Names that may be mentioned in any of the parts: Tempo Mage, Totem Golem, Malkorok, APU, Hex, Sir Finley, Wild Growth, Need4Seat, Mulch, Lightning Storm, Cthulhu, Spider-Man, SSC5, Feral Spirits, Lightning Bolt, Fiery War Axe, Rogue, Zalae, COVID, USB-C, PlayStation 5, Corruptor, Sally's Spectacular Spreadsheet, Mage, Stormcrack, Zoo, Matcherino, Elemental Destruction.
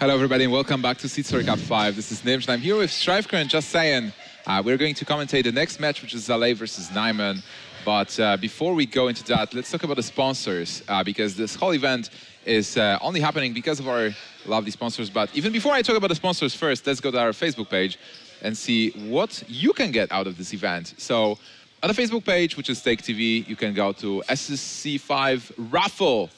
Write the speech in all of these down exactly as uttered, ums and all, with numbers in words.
Hello everybody and welcome back to Seed Story Cup five. This is Nimsh and I'm here with Strivecur and Just Saying. Uh, we're going to commentate the next match, which is Zalae versus Naiman. But uh, before we go into that, let's talk about the sponsors, uh, because this whole event is uh, only happening because of our lovely sponsors. But even before I talk about the sponsors first, let's go to our Facebook page and see what you can get out of this event. So on the Facebook page, which is Take T V, you can go to S S C five Raffle.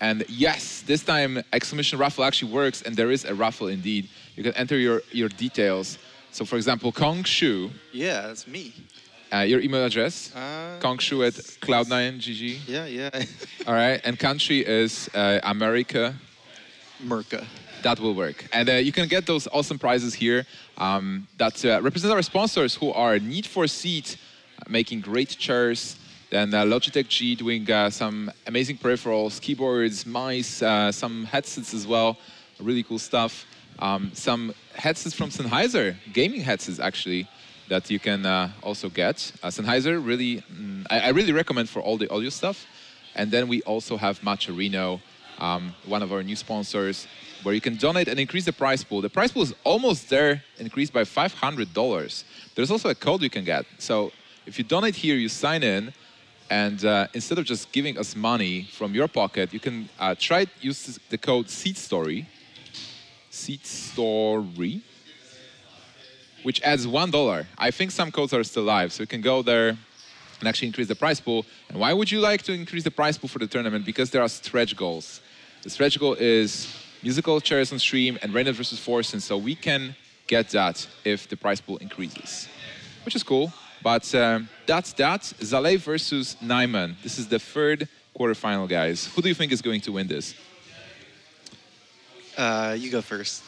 And yes, this time exclamation raffle actually works, and there is a raffle indeed. You can enter your, your details. So for example, Kong Shu. Yeah, that's me. Uh, your email address, uh, kongshu at cloud nine dot g g. Yeah, yeah. All right, and country is uh, America. Merca. That will work. And uh, you can get those awesome prizes here um, that uh, represent our sponsors, who are Need for Seat, uh, making great chairs, then uh, Logitech G doing uh, some amazing peripherals, keyboards, mice, uh, some headsets as well, really cool stuff. Um, some headsets from Sennheiser, gaming headsets actually, that you can uh, also get. Uh, Sennheiser, really, mm, I, I really recommend for all the audio stuff. And then we also have Matcherino, um, one of our new sponsors, where you can donate and increase the prize pool. The prize pool is almost there, increased by five hundred dollars. There's also a code you can get. So if you donate here, you sign in, and uh, instead of just giving us money from your pocket, you can uh, try to use the code SeatStory, SeatStory, which adds one dollar. I think some codes are still live, so you can go there and actually increase the prize pool. And why would you like to increase the prize pool for the tournament? Because there are stretch goals. The stretch goal is musical chairs on stream and Reign versus Force, and so we can get that if the prize pool increases, which is cool. But um, that's that. Zalae versus Naiman. This is the third quarterfinal, guys. Who do you think is going to win this? Uh, you go first.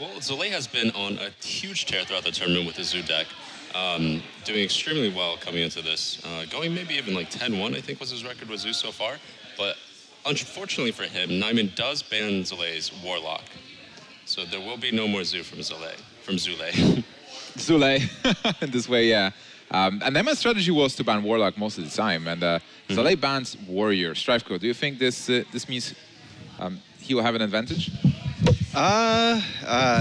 Well, Zalae has been on a huge tear throughout the tournament with the Zoo deck, um, doing extremely well coming into this. Uh, going maybe even like ten one, I think, was his record with Zoo so far. But unfortunately for him, Naiman does ban Zalae's Warlock. So there will be no more Zoo from Zalae. From Zulae. Zulae, in this way, yeah. Um, and Naiman's strategy was to ban Warlock most of the time. And uh, mm-hmm. Zalae bans Warrior. Strivecur, do you think this, uh, this means... Um, he will have an advantage? Uh, uh,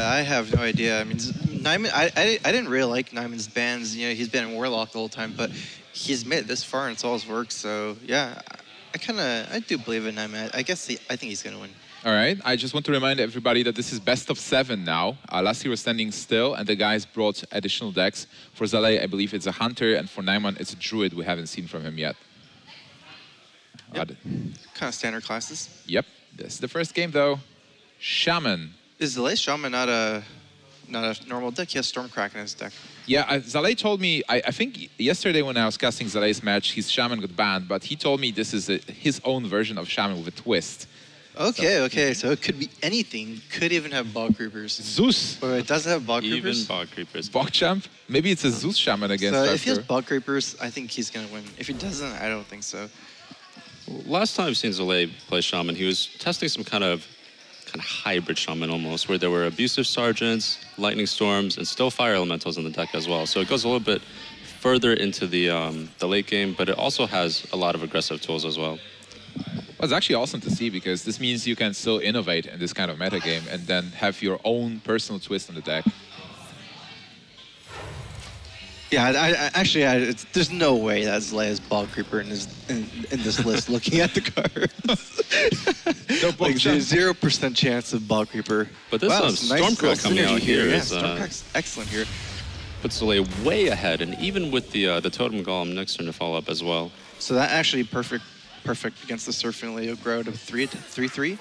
I have no idea. I mean, Naiman, I, I, I didn't really like Naiman's bans. You know, he's been in Warlock the whole time, but he's made it this far and it's all his work. So yeah, I, I kind of, I do believe in Naiman. I, I guess he, I think he's going to win. All right, I just want to remind everybody that this is best of seven now. Uh, last year was Standing Still, and the guys brought additional decks. For Zalae, I believe it's a Hunter, and for Naiman, it's a Druid. We haven't seen from him yet. Yep. Kind of standard classes. Yep. This is the first game, though. Shaman. Is Zalae's Shaman not a not a normal deck? He has Stormcrack in his deck. Yeah, uh, Zalae told me, I, I think yesterday when I was casting Zalae's match, his Shaman got banned, but he told me this is a, his own version of Shaman with a twist. Okay, so, okay, so it could be anything. Could even have Bog Creepers. Zeus! But it doesn't have Bog Creepers? Even Bog Creepers. Bog Champ? Maybe it's a Zeus Shaman against So After. If he has Bog Creepers, I think he's going to win. If he doesn't, I don't think so. Last time I've seen Zalae play Shaman, he was testing some kind of kind of hybrid Shaman almost, where there were abusive sergeants, lightning storms, and still fire elementals in the deck as well. So it goes a little bit further into the um, the late game, but it also has a lot of aggressive tools as well. Well, it's actually awesome to see, because this means you can still innovate in this kind of meta game and then have your own personal twist on the deck. Yeah, I, I, actually, I, it's, there's no way that Zalae has Bog Creeper in, his, in, in this list looking at the cards. No, like, zero percent chance of Bog Creeper. But this wow, um, Stormcrack nice coming out here, here yeah, is... Uh, Stormcrack's excellent here. Puts Zalae way ahead, and even with the uh, the Totem Golem next turn to follow up as well. So that actually perfect perfect against the Surfing Leo Grow to three three.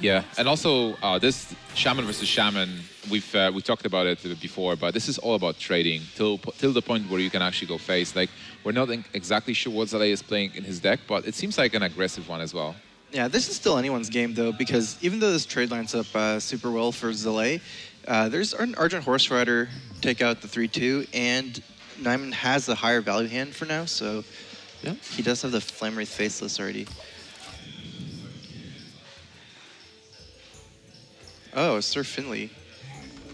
Yeah, and also uh, this Shaman versus Shaman, we've uh, we talked about it before, but this is all about trading till till the point where you can actually go face. Like, we're not exactly sure what Zalae is playing in his deck, but it seems like an aggressive one as well. Yeah, this is still anyone's game though, because even though this trade lines up uh, super well for Zalae, uh, there's an Argent Horse Rider take out the three two, and Naiman has the higher value hand for now, so yeah, he does have the Flame Wraith Faceless already. Oh, Sir Finley.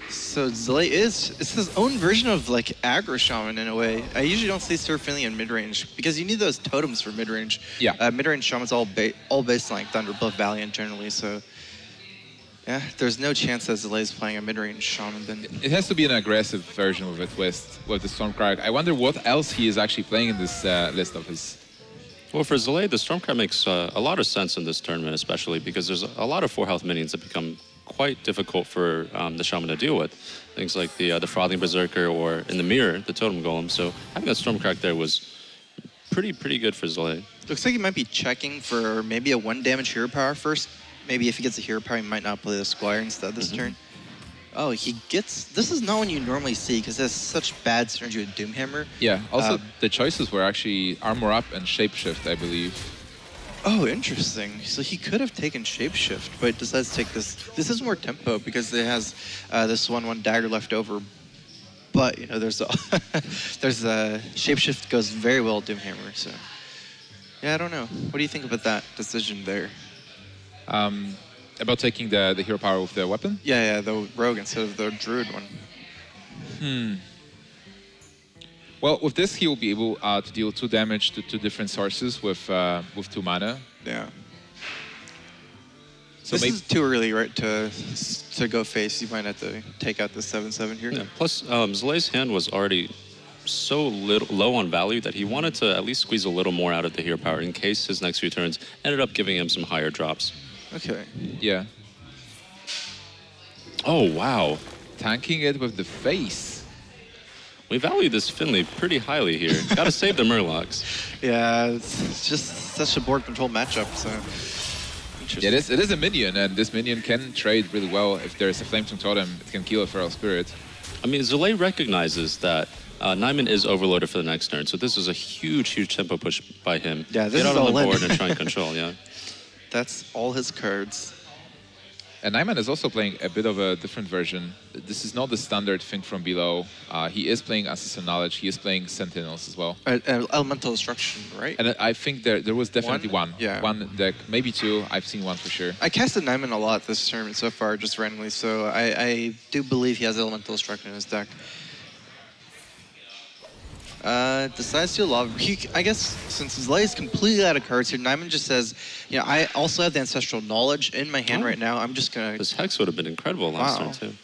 So Zalae is, it's his own version of like aggro Shaman in a way. I usually don't see Sir Finley in mid-range because you need those totems for mid-range. Yeah. Uh, mid-range Shaman's all, ba all based on like Thunder Bluff Valiant generally, so Yeah, there's no chance that Zalae's playing a mid-range Shaman then. It has to be an aggressive version of a twist with the Stormcrack. I wonder what else he is actually playing in this uh, list of his. Well, for Zalae, the Stormcrack makes uh, a lot of sense in this tournament, especially because there's a lot of four health minions that become quite difficult for um, the Shaman to deal with. Things like the, uh, the Frothing Berserker or, in the mirror, the Totem Golem. So having that Stormcrack there was pretty, pretty good for Zalae. Looks like he might be checking for maybe a one damage hero power first. Maybe if he gets a hero power, he might not play the Squire instead this mm-hmm. turn. Oh, he gets... This is not one you normally see, because that's such bad synergy with Doomhammer. Yeah, also um, the choices were actually Armor Up and Shapeshift, I believe. Oh, interesting. So he could have taken Shapeshift, but decides to take this. This is more tempo, because it has uh, this one one dagger left over. But, you know, there's a... there's a... Shapeshift goes very well with Doomhammer, so... Yeah, I don't know. What do you think about that decision there? Um... About taking the, the hero power with the weapon? Yeah, yeah, the Rogue instead of the Druid one. Hmm. Well, with this, he will be able uh, to deal two damage to two different sources with uh, with two mana. Yeah. So this is too early, right, to to go face. You might have to take out the seven seven here. Yeah, plus, um, Zalae's hand was already so little, low on value that he wanted to at least squeeze a little more out of the hero power in case his next few turns ended up giving him some higher drops. Okay. Yeah. Oh, wow. Tanking it with the face. We value this Finley pretty highly here. Gotta save the Murlocs. Yeah, it's just such a board control matchup, so... Interesting. Yeah, it is, it is a minion, and this minion can trade really well. If there's a Flametong Totem, it can kill a Feral Spirit. I mean, Zalae recognizes that uh, Naiman is overloaded for the next turn, so this is a huge, huge tempo push by him. Yeah, this Get is all Get out on the board in. and try and control, yeah. That's all his cards. And Naiman is also playing a bit of a different version. This is not the standard Think From Below. Uh, he is playing Assassin's Knowledge. He is playing Sentinels as well. Uh, uh, elemental Destruction, right? And I think there there was definitely one. One, yeah. one deck, maybe two. I've seen one for sure. I casted Naiman a lot this tournament so far, just randomly. So I, I do believe he has Elemental Destruction in his deck. Uh, decides to love. He, I guess since Zalae is completely out of cards here, Naiman just says, you know, I also have the Ancestral Knowledge in my hand oh. right now. I'm just going to... This Hex would have been incredible last wow. turn, too.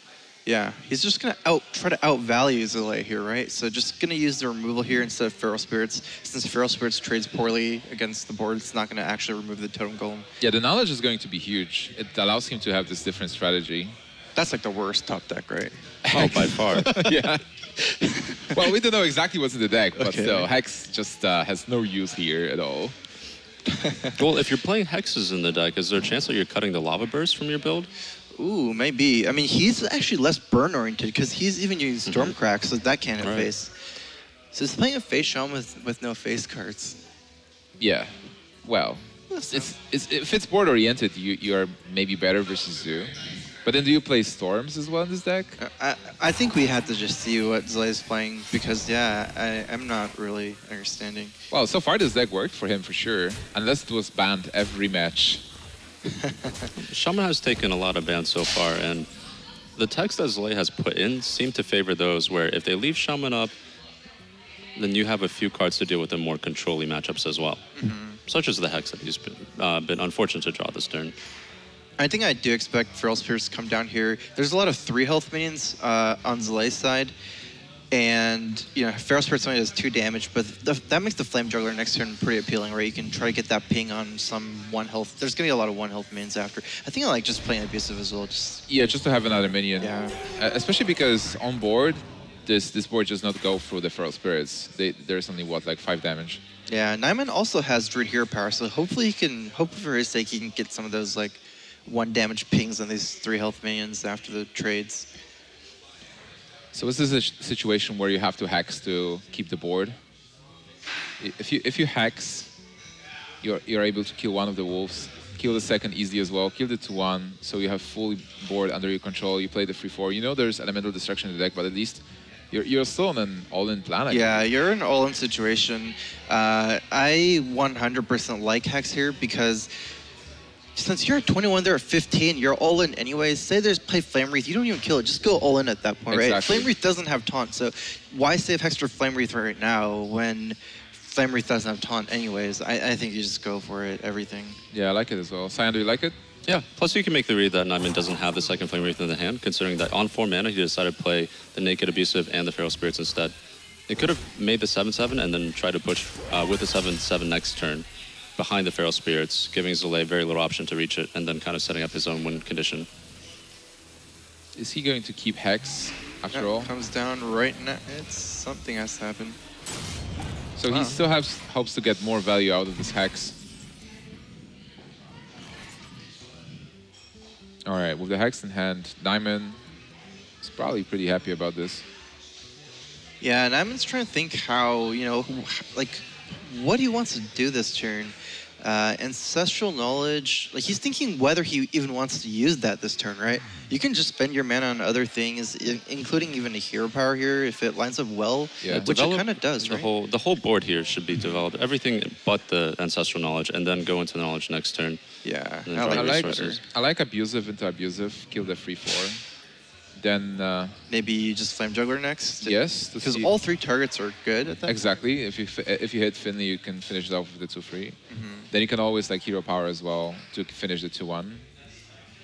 Yeah. He's just going to out try to outvalue Zalae here, right? So just going to use the removal here instead of Feral Spirits. Since Feral Spirits trades poorly against the board, it's not going to actually remove the Totem Golem. Yeah, the Knowledge is going to be huge. It allows him to have this different strategy. That's like the worst top deck, right? Oh, by far. Yeah. Well, we don't know exactly what's in the deck, but okay. still, Hex just uh, has no use here at all. Well, if you're playing Hexes in the deck, is there a chance that you're cutting the Lava Burst from your build? Ooh, maybe. I mean, he's actually less burn-oriented because he's even using Stormcrack, mm-hmm. so that can't right. face. So he's playing a face Shaman with, with no face cards. Yeah. Well, it's, it's, if it's board-oriented, you, you are maybe better versus Zoo. But then do you play Storms as well in this deck? I, I think we had to just see what Zalae's playing because, yeah, I, I'm not really understanding. Well, so far this deck worked for him for sure, unless it was banned every match. Shaman has taken a lot of bans so far, and the text that Zalae has put in seem to favor those where if they leave Shaman up, then you have a few cards to deal with in more control-y matchups as well, mm-hmm. such as the Hex that he's been, uh, been unfortunate to draw this turn. I think I do expect Feral Spirits to come down here. There's a lot of three health minions uh, on Zalae's side. And, you know, Feral Spirits only does two damage, but the, that makes the Flame Juggler next turn pretty appealing, right? You can try to get that ping on some one health. There's going to be a lot of one health minions after. I think I like just playing Abusive as well. Just yeah, just to have another minion. Yeah. Uh, especially because on board, this, this board does not go through the Feral Spirits. They, there's only, what, like five damage? Yeah, Naiman also has Druid Hero Power, so hopefully he can, hopefully for his sake, he can get some of those, like, one damage pings on these three health minions after the trades. So is this a situation where you have to Hex to keep the board? If you if you Hex, you're you're able to kill one of the wolves, kill the second easily as well, kill the two one, so you have full board under your control. You play the three four. You know there's elemental destruction in the deck, but at least You're, you're still on an all-in planet. Yeah, you're in an all-in situation. Uh, I one hundred percent like Hex here because since you're at twenty-one, they're at fifteen, you're all in anyways. Say there's play Flame Wreath, you don't even kill it, just go all in at that point, exactly. right? Flame Wreath doesn't have taunt, so why save Hex for Flame Wreath right now when Flame Wreath doesn't have taunt anyways? I, I think you just go for it, everything. Yeah, I like it as well. Cyan, do you like it? Yeah, plus you can make the read that Naiman doesn't have the second Flame Wraith in the hand, considering that on four mana he decided to play the Naked Abusive and the Feral Spirits instead. It could have made the seven seven and then tried to push uh, with the seven seven next turn behind the Feral Spirits, giving Zalae very little option to reach it and then kind of setting up his own win condition. Is he going to keep Hex after all? Comes down right now. It's something has to happen. So wow. He still has, hopes to get more value out of this Hex. All right, with the Hex in hand, Naiman is probably pretty happy about this. Yeah, Naiman's trying to think how, you know, like, what he wants to do this turn. Uh, Ancestral Knowledge, like he's thinking whether he even wants to use that this turn, right? You can just spend your mana on other things, including even a hero power here if it lines up well, yeah. Which Develop it kind of does, the right? Whole, the whole board here should be developed, everything but the Ancestral Knowledge, and then go into Knowledge next turn. Yeah, I like, I, like, I like Abusive into Abusive, kill the three four. Then uh, maybe you just Flame Juggler next. To, yes, because all three targets are good at that. Exactly. If you if you hit Finley, you can finish it off with the two three. Mm-hmm. Then you can always like hero power as well to finish the two one.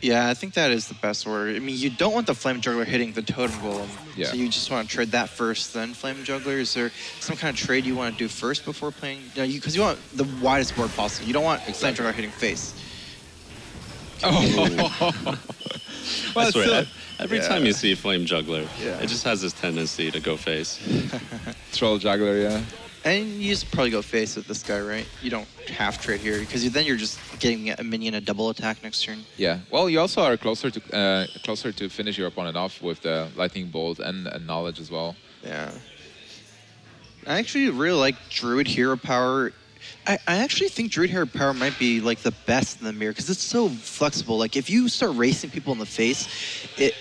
Yeah, I think that is the best order. I mean, you don't want the Flame Juggler hitting the Totem Golem. Yeah. So you just want to trade that first, then Flame Juggler. Is there some kind of trade you want to do first before playing? You know, because you, you want the widest board possible. You don't want exactly. Flame Juggler hitting face. Oh. Well, I swear, still, every yeah. time you see Flame Juggler, yeah. it just has this tendency to go face. Troll Juggler, yeah. And you just probably go face with this guy, right? You don't half trade here, because then you're just getting a minion a double attack next turn. Yeah. Well, you also are closer to uh, closer to finish your opponent off with the Lightning Bolt and, and Knowledge as well. Yeah. I actually really like Druid Hero Power. I, I actually think Druid Hero Power might be like the best in the mirror because it's so flexible. Like if you start racing people in the face, it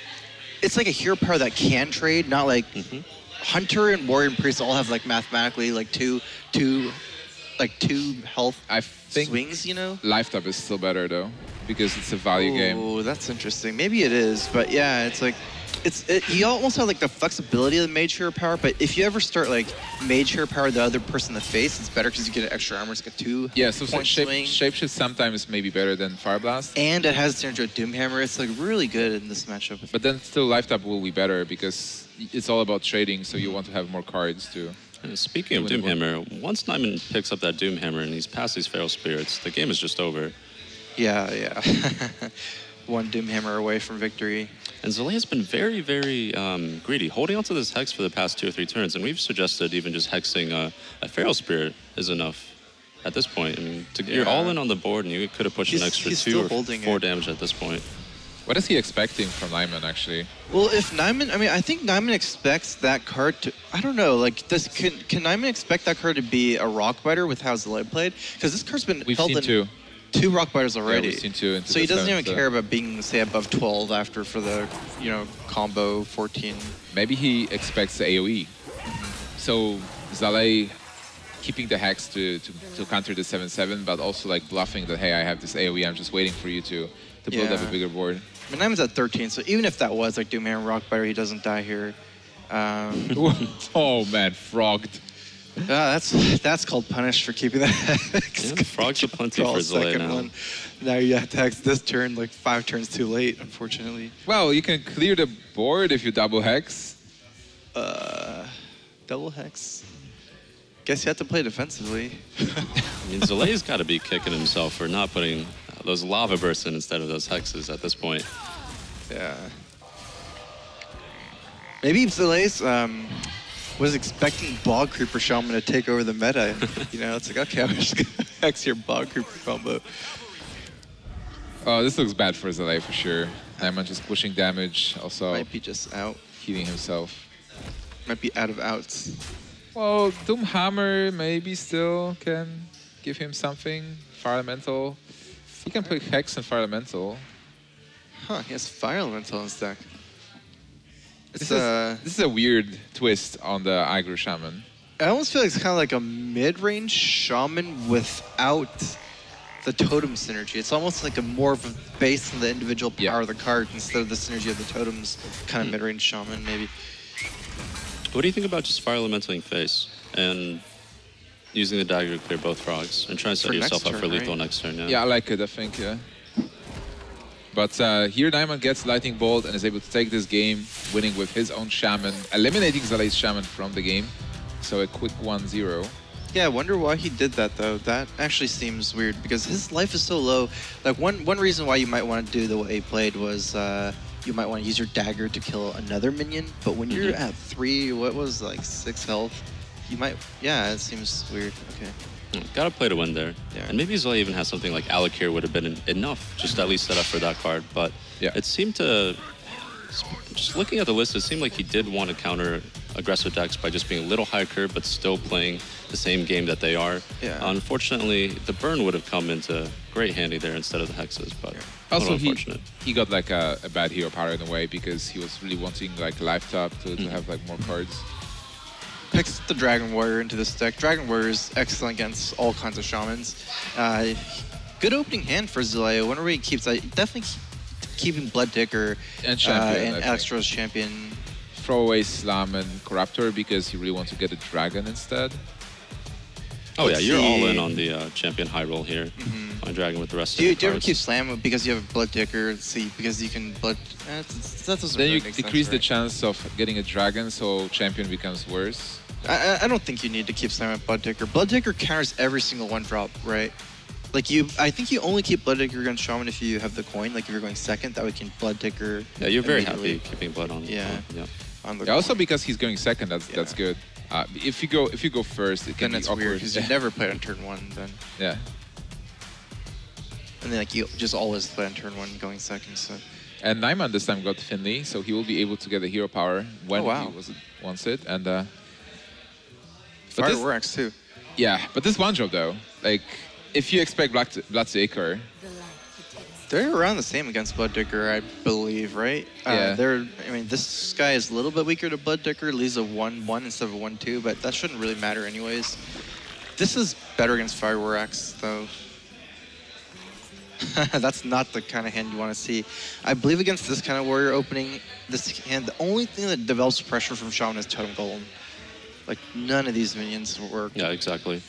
it's like a hero power that can trade, not like mm-hmm. Hunter and Warrior and Priest all have like mathematically like two two like two health I think swings, you know? Lifetap is still better though, because it's a value Ooh, game. Oh, that's interesting. Maybe it is, but yeah, it's like It's, it, you almost have like the flexibility of the Mage Hero Power, but if you ever start like Mage Hero Power the other person in the face, it's better because you get an extra armor, it's got two Yeah, so, so shape, Shapeshift sometimes maybe better than Fire Blast. And it has synergy with Doomhammer, it's like really good in this matchup. But then still Lifetap will be better because it's all about trading, so you want to have more cards too. And speaking of Doomhammer, once Naiman picks up that Doomhammer and he's past these Feral Spirits, the game is just over. Yeah, yeah. One Doomhammer away from victory. And Zalae has been very, very um, greedy, holding onto this Hex for the past two or three turns, and we've suggested even just hexing a, a Feral Spirit is enough at this point. I mean, to, yeah. You're all in on the board, and you could have pushed he's, an extra two or four it. damage at this point. What is he expecting from Naiman, actually? Well, if Naiman, I mean, I think Naiman expects that card to, I don't know, like, this, can, can Naiman expect that card to be a Rock Biter with how Zalae played? Because this card's been we've held seen in... two. Two Rock Biters already, yeah, two so he doesn't even so. care about being, say, above twelve after for the, you know, combo fourteen. Maybe he expects A O E. So Zalae keeping the Hex to, to, to counter the seven seven, but also like bluffing that, hey, I have this A O E, I'm just waiting for you to, to build yeah. up a bigger board. I mean, Naiman's at thirteen, so even if that was like Doomhammer and Rock Biter, he doesn't die here. Um, oh man, frogged. Uh, that's that's called punish for keeping that Hex. Yeah, frogs are plenty for Zalae now. One. Now you have to Hex this turn like five turns too late, unfortunately. Well, you can clear the board if you double Hex. Uh, double Hex. Guess you have to play defensively. I mean, Zalae's got to be kicking himself for not putting those lava bursts in instead of those Hexes at this point. Yeah. Maybe Zalae's um. was expecting Bog Creeper Shaman to take over the meta. And, you know, it's like, okay, I'm just going to Hex your Bog Creeper combo. Oh, this looks bad for Zalae for sure. Naiman just pushing damage, also. Might be just out. Healing himself. Might be out of outs. Well, Doomhammer maybe still can give him something. Fire Elemental. He can play Hex and Fire Elemental. Huh, he has Fire Elemental in his deck. This is, uh, this is a weird twist on the aggro Shaman. I almost feel like it's kind of like a mid-range Shaman without the totem synergy. It's almost like a more of a base on the individual power yeah. of the card instead of the synergy of the totems, kind of mm. mid-range Shaman maybe. What do you think about just Fire Elementaling face and using the dagger to clear both frogs and trying to set yourself turn, up for lethal right? next turn? Yeah, yeah I like it, I think, yeah. But uh, here Naiman gets Lightning Bolt and is able to take this game, winning with his own Shaman, eliminating Zalae's Shaman from the game. So a quick one zero. Yeah, I wonder why he did that, though. That actually seems weird, because his life is so low. Like, one, one reason why you might want to do the way he played was uh, you might want to use your dagger to kill another minion, but when you're at three, what was, like, six health, you might... Yeah, it seems weird. Okay. Gotta play to win there. Yeah. And maybe Zalae even has something like Alakir would have been enough, just to at least set up for that card, but yeah. It seemed to... Just looking at the list, it seemed like he did want to counter aggressive decks by just being a little higher curve, but still playing the same game that they are. Yeah. Unfortunately, the burn would have come into great handy there instead of the hexes, but yeah. Also, unfortunate. He, he got like a, a bad hero power in a way because he was really wanting like life top to, mm. to have like more cards. Picks the Dragon Warrior into this deck. Dragon Warrior is excellent against all kinds of Shamans. Uh, good opening hand for Zalae. I wonder where he keeps. I definitely keeping Blood Digger and, champion, uh, and Astro's Champion. Throw away Slam and Corruptor because you really want to get a dragon instead. Oh Let's yeah, you're see. all in on the uh, champion high roll here mm-hmm. on dragon with the rest do you, of the Do you ever keep Slam because you have a Blood Digger? Let's see, because you can blood. Eh, that doesn't then really you make decrease sense, the right? chance of getting a dragon, so champion becomes worse. I, I don't think you need to keep Slam and Blood Digger. Blood Digger counters every single one drop, right? Like you, I think you only keep Blood Digger against Shaman if you have the coin. Like if you're going second, that would keep Blood Digger. Yeah, you're very happy keeping Blood on. Yeah, on, yeah. On the yeah also because he's going second, that's yeah. that's good. Uh, if you go if you go first, it can then be awkward. Then it's weird because you never played on turn one. Then yeah. And then like you just always play on turn one, going second. So. And Naiman this time got Finley, so he will be able to get a hero power when oh, wow. he was, wants it. And uh, Fire War Axe too. Yeah, but this one job though, like. If you expect Bloodseeker, they're around the same against Blood Digger, I believe, right? Yeah. Uh, they're. I mean, this guy is a little bit weaker to Blood Digger. Leaves a one one instead of a one two, but that shouldn't really matter anyways. This is better against Fire War Axe, though. That's not the kind of hand you want to see. I believe against this kind of warrior opening, this hand, the only thing that develops pressure from Shaman is Totem Golem. Like, none of these minions work. Yeah, exactly.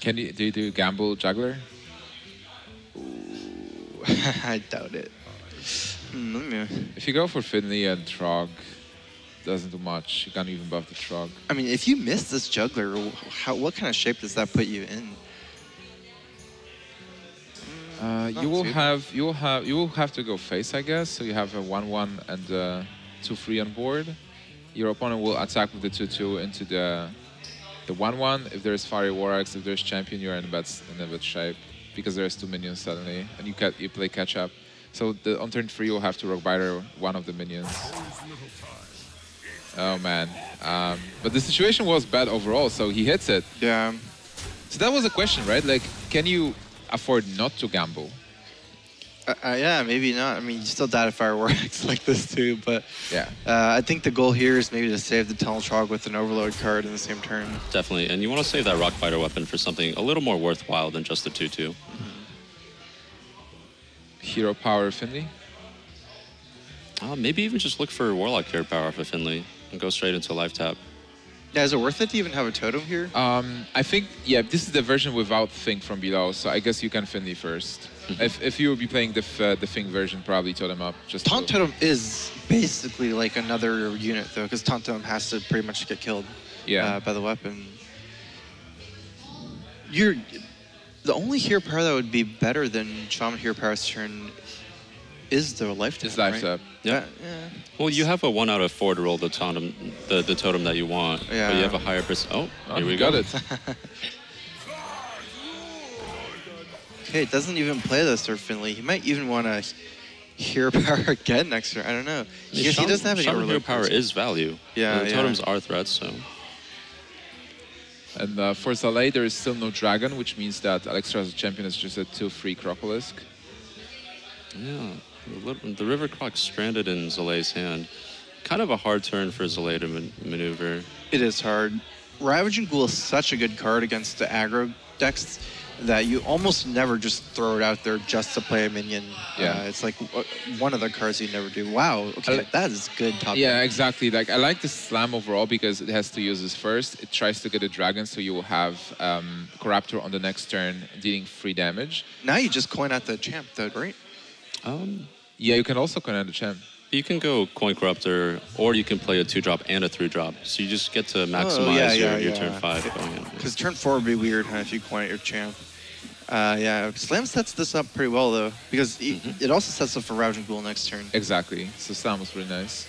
Can you, do you do Gamble Juggler? Ooh, I doubt it. Mm, yeah. If you go for Finley and Trog, doesn't do much. You can't even buff the Trog. I mean, if you miss this Juggler, how, what kind of shape does that put you in? Uh, you will have you will have you will have to go face, I guess. So you have a one one and a two three on board. Your opponent will attack with the two two into the. The one one, if there's Fiery War Axe, if there's Champion, you're in a bad, in a bad shape because there's two minions suddenly, and you, you play catch-up. So the, on turn three, you'll have to Rockbiter one of the minions. Oh, man. Um, but the situation was bad overall, so he hits it. Yeah. So that was a question, right? Like, can you afford not to gamble? Uh, uh, yeah, maybe not. I mean, you still die to fireworks like this too, but yeah. uh, I think the goal here is maybe to save the Tunnel Trog with an Overload card in the same turn. Definitely, and you want to save that Rockbiter weapon for something a little more worthwhile than just the two two. Mm-hmm. Hero power Finley? Uh, maybe even just look for Warlock hero power for Finley and go straight into a life tap. Yeah, is it worth it to even have a totem here? Um, I think, yeah, this is the version without Thing from below, so I guess you can Finley first. If, if you would be playing the f uh, the Thing version, probably Totem up. Just Taunt Totem is basically like another unit, though, because Taunt Totem has to pretty much get killed yeah. uh, by the weapon. You're The only hero power that would be better than Shaman hero power's turn is the life tap, It's life tap. Right? Yeah. yeah. Well, you have a one out of four to roll the totem, the, the totem that you want, yeah. but you have a higher percent. Oh, oh, here we got go. it. Okay, it doesn't even play this or Finley. He might even want to hero power again next turn. I don't know. He, Shaman, he doesn't have any Shaman hero power is value. Yeah, and the yeah. totems are threats, so. And uh, for Zalae, there is still no dragon, which means that Alexstrasza's champion is just a two three Crocolisk. Yeah, the River Croc stranded in Zalae's hand. Kind of a hard turn for Zalae to man maneuver. It is hard. Ravaging Ghoul is such a good card against the aggro decks that you almost never just throw it out there just to play a minion. Yeah, uh, it's like one of the cards you never do. Wow, okay, like, that is good top. Yeah, end. exactly. Like I like the Slam overall because it has to use this first. It tries to get a dragon, so you will have um, Corruptor on the next turn dealing three damage. Now you just coin out the champ, though, right? Um, yeah, you can also connect a champ. You can go Coin Corruptor, or you can play a two drop and a three drop. So you just get to maximize oh, yeah, your, yeah, your yeah. turn five going in. Because turn four would be weird huh, if you coin at your champ. Uh, yeah, Slam sets this up pretty well, though, because mm-hmm. it also sets up for Ravaging Ghoul next turn. Exactly. So Slam was pretty nice.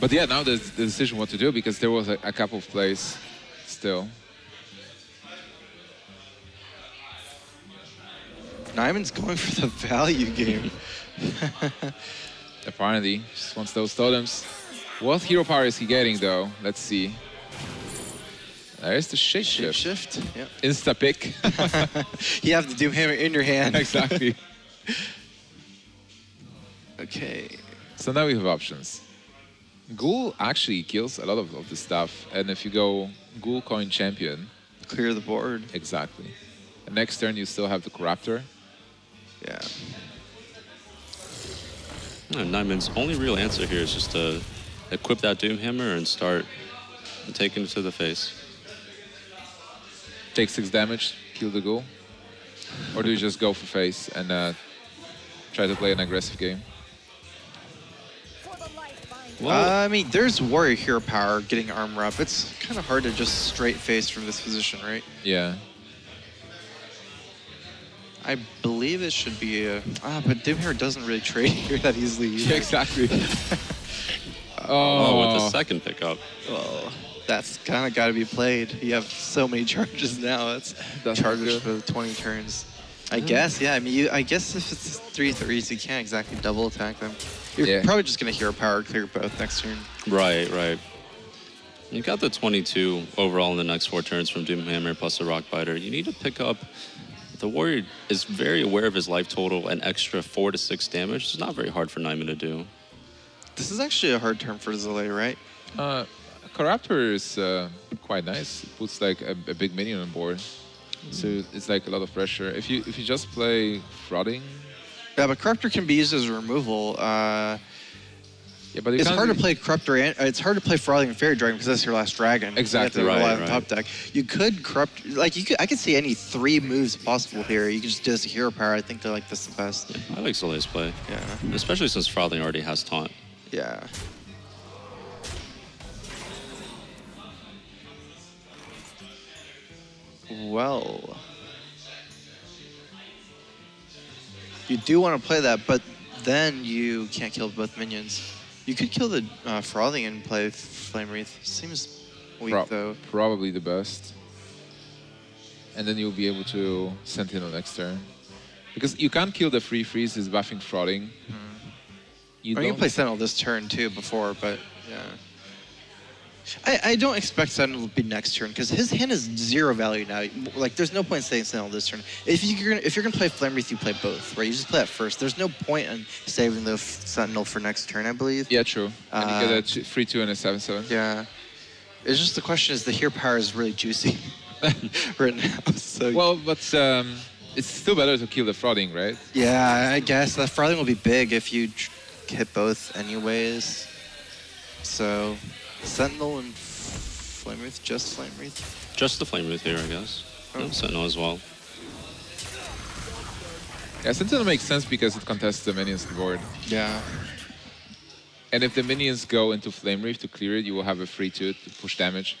But yeah, now there's the decision what to do, because there was a, a couple of plays still. Naiman's going for the value game. Apparently, just wants those totems. What hero power is he getting, though? Let's see. There's the shape shift. shift. Yep. Insta pick. You have the Doomhammer in your hand. Exactly. Okay. So now we have options. Ghoul actually kills a lot of, of the stuff, and if you go Ghoul Coin Champion, clear the board. Exactly. And next turn you still have the Corruptor. Yeah. No, Naiman's only real answer here is just to equip that Doomhammer and start taking it to the face. Take six damage, kill the Ghoul, or do you just go for face and uh, try to play an aggressive game? Well, uh, I mean, there's Warrior hero power getting armor up. It's kind of hard to just straight face from this position, right? Yeah. I believe it should be a... Ah, but Doomhammer doesn't really trade here that easily either. Yeah, exactly. oh. oh, with the second pickup. Well, that's kind of got to be played. You have so many charges now. It's charges for twenty turns. I mm. guess, yeah. I mean, you, I guess if it's three threes, you can't exactly double attack them. You're yeah. probably just going to hero power clear both next turn. Right, right. You got the twenty-two overall in the next four turns from Doomhammer plus a Rock Biter. You need to pick up... The Warrior is very aware of his life total and extra four to six damage. It's not very hard for Naiman to do. This is actually a hard turn for Zalae, right? Uh, Corruptor is uh, quite nice. It puts like a, a big minion on board, mm-hmm. so it's like a lot of pressure. If you if you just play Frothing. Yeah, but Corruptor can be used as a removal. Uh, yeah, but it's hard to play Corruptor. And, uh, it's hard to play Frothing and Fairy Dragon because that's your last dragon. Exactly you have to right. rely on right. top deck. You could corrupt. Like you could, I could see any three moves possible here. You could just do this hero power. I think they're like this the best. Yeah, I like Zalae's play. Yeah. Especially since Frothing already has taunt. Yeah. Well, you do want to play that, but then you can't kill both minions. You could kill the uh, Frothing and play Flame Wreath. Seems weak, Pro though. Probably the best. And then you'll be able to Sentinel next turn. Because you can't kill the free freeze, it's buffing Frothing. Mm. You, or you can play Sentinel this turn, too, before, but yeah. I, I don't expect Sentinel to be next turn, because his hand is zero value now. Like, there's no point in saying Sentinel this turn. If you're gonna, if you're gonna play Flame Wreath, you play both, right? You just play that first. There's no point in saving the Sentinel for next turn, I believe. Yeah, true. Uh, and you get a three two and a seven seven. Yeah. It's just the question is the hero power is really juicy right now. So. Well, but um, it's still better to kill the Frothing, right? Yeah, I guess that Frothing will be big if you hit both, anyways. So. Sentinel and Flame Wreath? Just Flame Wreath? Just the Flame Wreath here, I guess. Oh. And Sentinel as well. Yeah, Sentinel makes sense because it contests the minions on board. Yeah. And if the minions go into Flame Wreath to clear it, you will have a free two to push damage.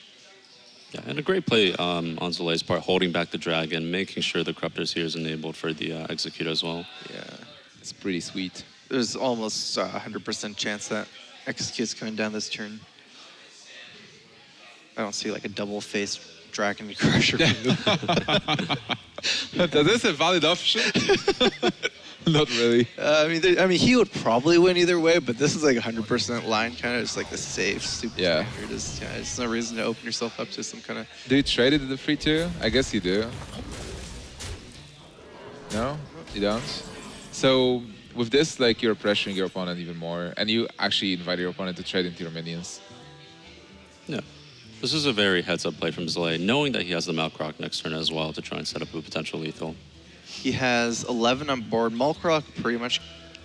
Yeah, and a great play um, on Zalae's part, holding back the dragon, making sure the Corruptors here is enabled for the uh, Execute as well. Yeah. It's pretty sweet. There's almost a one hundred percent chance that Execute's coming down this turn. I don't see like a double-faced dragon crusher. Is this a valid option? Not really. Uh, I mean, there, I mean, he would probably win either way, but this is like one hundred percent line kind of. It's like the safe, super yeah. standard. Just, yeah, there's no reason to open yourself up to some kind of. Do you trade it to the free two? I guess you do. No, you don't. So with this, like you're pressuring your opponent even more, and you actually invite your opponent to trade into your minions. Yeah. This is a very heads-up play from Zalae, knowing that he has the Malkorok next turn as well to try and set up a potential lethal. He has eleven on board. Malkorok pretty much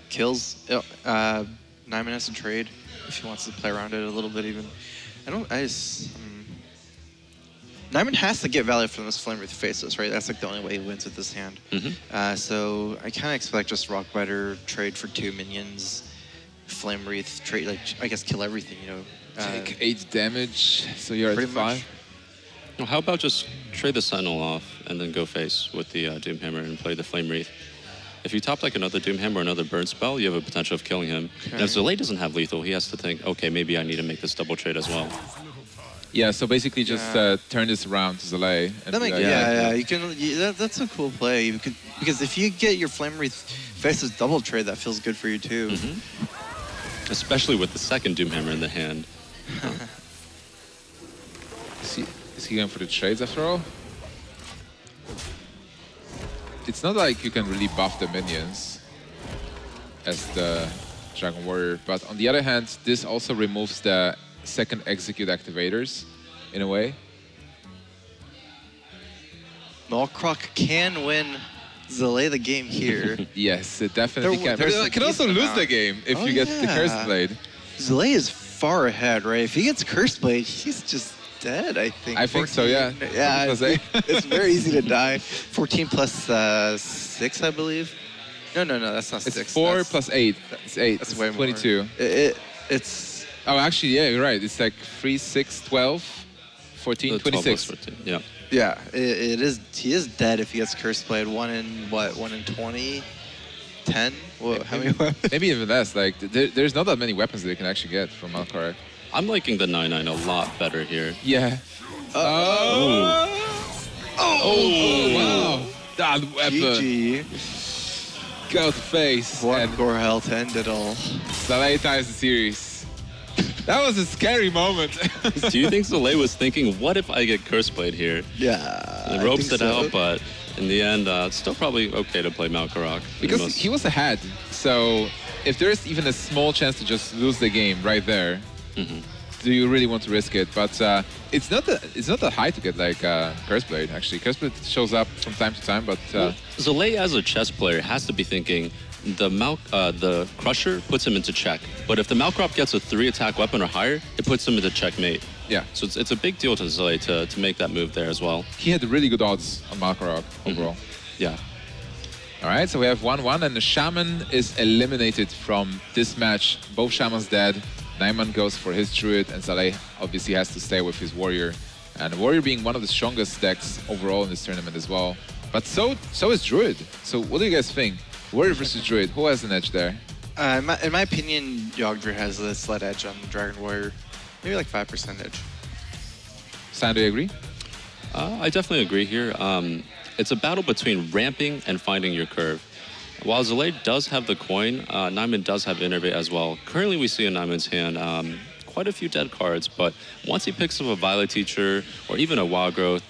kills uh, nine minutes in trade if he wants to play around it a little bit even. I don't. I just. Hmm. Naiman has to get value from this Flame Wreath Faceless, right? That's like the only way he wins with this hand. Mm-hmm. uh, so I kind of expect just Rock Biter, trade for two minions, Flame Wreath, trade, like, I guess kill everything, you know. Uh, Take eight damage, so you're at five. Well, how about just trade the Sentinel off and then go face with the uh, Doomhammer and play the Flame Wreath? If you top like another Doomhammer or another burn spell, you have a potential of killing him. Okay. And if Zalae doesn't have lethal, he has to think, okay, maybe I need to make this double trade as well. Yeah, so basically just yeah. uh, turn this around to Zalae. That make, yeah, yeah, yeah, you can. You, that, that's a cool play. You could, because if you get your Flame Wreath faces double trade, that feels good for you too. Mm-hmm. Especially with the second Doomhammer in the hand. Huh. is, he, is he going for the trades after all? It's not like you can really buff the minions as the Dragon Warrior, but on the other hand, this also removes the second execute activators in a way. Malkorok can win Zalae the game here. Yes, it definitely there, can. It can also lose the game if oh, you get yeah. the Cursed Blade. Zalae is far ahead, right? If he gets Cursed Blade, he's just dead, I think. I fourteen. Think so, yeah. Yeah, it's very easy to die. fourteen plus uh, six, I believe. No, no, no, that's not it's six. It's four that's, plus eight. It's eight. That's it's way twenty-two. More. It, it, it's... Oh, actually, yeah, you're right. It's like three, six, twelve, fourteen, twenty-six. twelve, fourteen. Yeah. Yeah, it, it is, he is dead if he gets Cursed Blade. One in, what, one in twenty? ten? Whoa, maybe, how many weapons? Maybe even less. Like, there, there's not that many weapons that you can actually get from Malkorok. I'm liking the nine nine a lot better here. Yeah. Uh, oh. Oh. Oh. Oh! Wow! That weapon. G G. Go to face. One core health ended all. Zalae ties the series. That was a scary moment. Do you think Zalae was thinking, what if I get Cursed Blade here? Yeah. It ropes it so. out, but in the end, uh, it's still probably okay to play Malkorok. Because most... he was ahead, so if there's even a small chance to just lose the game right there, Mm-hmm. do you really want to risk it? But uh, it's not that it's not that high to get like uh, Cursed Blade. Actually, Cursed Blade shows up from time to time, but uh, well, Zalae as a chess player has to be thinking the Mal uh, the Crusher puts him into check. But if the Malkorok gets a three attack weapon or higher, it puts him into checkmate. Yeah. So it's it's a big deal to Zalae to to make that move there as well. He had really good odds on Malkorok overall. Mm-hmm. Yeah. All right, so we have one one, and the Shaman is eliminated from this match. Both Shamans dead. Naiman goes for his Druid, and Zalae obviously has to stay with his Warrior. And Warrior being one of the strongest decks overall in this tournament as well. But so so is Druid. So what do you guys think? Warrior versus Druid, who has an edge there? Uh, in, my, in my opinion, Yogg Druid has a slight edge on Dragon Warrior. Maybe like five percent edge. Sam, do you agree? Uh, I definitely agree here. Um, it's a battle between ramping and finding your curve. While Zalae does have the coin, uh, Naiman does have Innervate as well. Currently, we see in Naiman's hand um, quite a few dead cards, but once he picks up a Violet Teacher or even a Wild Growth,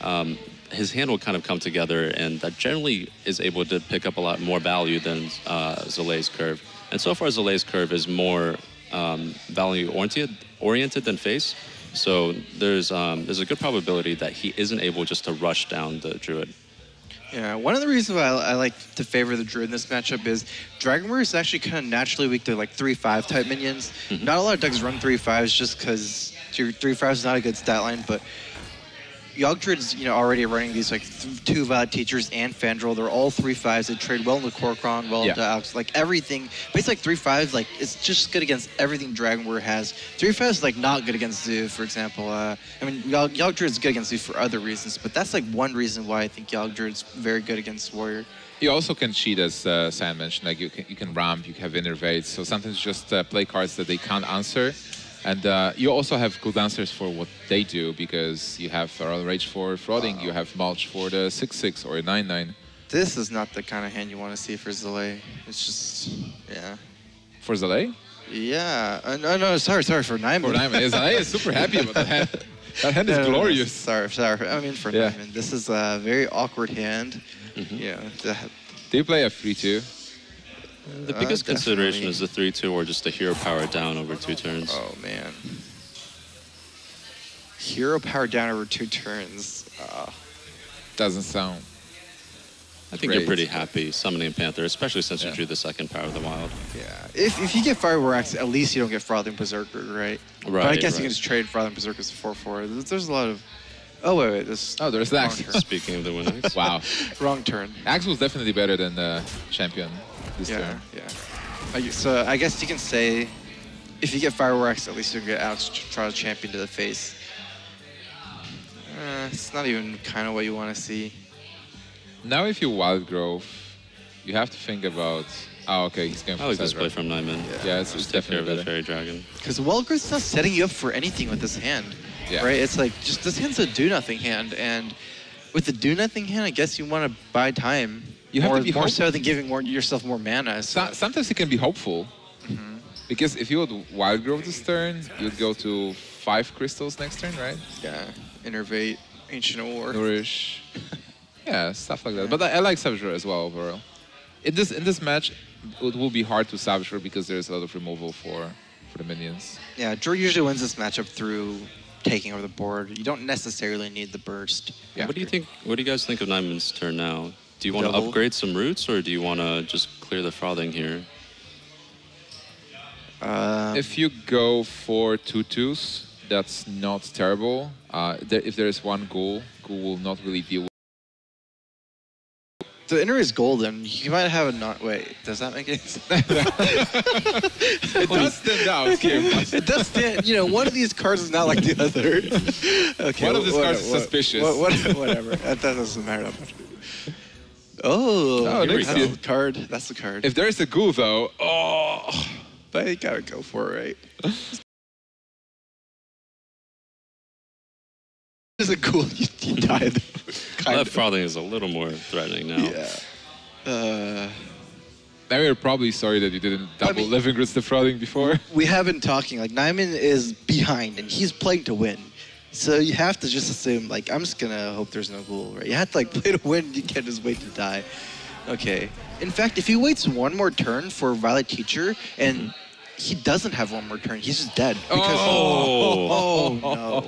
um, his hand will kind of come together, and that generally is able to pick up a lot more value than uh, Zalae's curve. And so far, Zalae's curve is more um, value-oriented oriented than face, so there's, um, there's a good probability that he isn't able just to rush down the Druid. Yeah, one of the reasons why I, I like to favor the Druid in this matchup is Dragon Warrior is actually kind of naturally weak to like three five type minions. Mm-hmm. Not a lot of decks run three fives just because your three five is not a good stat line, but Yogg Druid is you know, already running these like th two Violet Teachers and Fandral. They're all three fives. They trade well into Corcron, well yeah. into Alex, like everything. Basically, like three fives, like, it's just good against everything Dragon Warrior has. three fives is like, not good against Zoo, for example. Uh, I mean, Yogg, Yogg Druid is good against Zoo for other reasons, but that's like one reason why I think Yogg Druid is very good against Warrior. You also can cheat, as uh, Sam mentioned. Like you can, you can ramp, you have Innervate. So sometimes just uh, play cards that they can't answer. And uh, you also have good answers for what they do, because you have Feral Rage for Frothing, wow. you have Mulch for the six six or nine nine. This is not the kind of hand you want to see for Zalae. It's just, yeah. For Zalae? Yeah. Uh, no, no, sorry, sorry, for Naiman. For Naiman. Zalae is super happy about that hand. That hand is no, glorious. No, no, sorry, sorry. I mean, for yeah. Naiman. This is a very awkward hand. Mm-hmm. Yeah. Do you play a three two? The biggest uh, consideration is the three two or just the hero power down over two turns. Oh, man. Hero power down over two turns. Uh, Doesn't sound I think great. You're pretty happy summoning Panther, especially since yeah. you drew the second power of the wild. Yeah. If, if you get Fire War Axe, at least you don't get Frothing Berserker, right? Right. But I guess right. you can just trade Frothing Berserker as a four four. There's a lot of Oh wait, wait. This oh, there's the Axe. Speaking of the winner. Wow. Wrong turn. Axe was definitely better than the champion this yeah, turn. Yeah. Yeah. So I guess you can say, if you get Fire War Axe, at least you can get Axe Trial Champion to the face. Uh, it's not even kind of what you want to see. Now, if you Wild Growth, you have to think about. Oh, okay, he's going for I like this play from Naiman. Yeah, yeah it's, it's definitely better. Fairy Dragon. Because Wild Growth's not setting you up for anything with this hand. Yeah. Right? It's like, just this hand's a do-nothing hand, and with the do-nothing hand, I guess you want to buy time. You have more, to be more so than giving more, yourself more mana. So. So, sometimes it can be helpful. Mm-hmm. Because if you would Wild Growth this turn, you'd go to five crystals next turn, right? Yeah. Innervate, Ancient War. Nourish. Yeah, stuff like that. Yeah. But I, I like Savage Roar as well overall. In this in this match, it will be hard to Savage Roar because there's a lot of removal for, for the minions. Yeah, Druid usually wins this matchup through taking over the board. You don't necessarily need the burst. Yeah. What do you think? What do you guys think of Naiman's turn now? Do you want Double. to upgrade some roots, or do you want to just clear the frothing here? Um, if you go for two twos, that's not terrible. Uh, there, if there is one ghoul, ghoul will not really deal with. The inner is golden. You might have a not. Wait, does that make it? It does stand out. It does stand. You know, one of these cards is not like the other. Okay, one of these cards is suspicious. What, what, whatever. That doesn't matter that much. Oh, oh that's the card. That's the card. If there is a ghoul, though, oh, but you gotta go for it, right? There's a ghoul, you, you died. That frothing is a little more threatening now. Yeah. Uh, now you're probably sorry that you didn't double I mean, living roots the frothing before. We have been talking, like, Naiman is behind and he's playing to win. So you have to just assume, like, I'm just gonna hope there's no ghoul, right? You have to, like, play to win, you can't just wait to die. Okay. In fact, if he waits one more turn for Violet Teacher and mm-hmm. he doesn't have one more turn. He's just dead. Because, oh. oh, oh, no.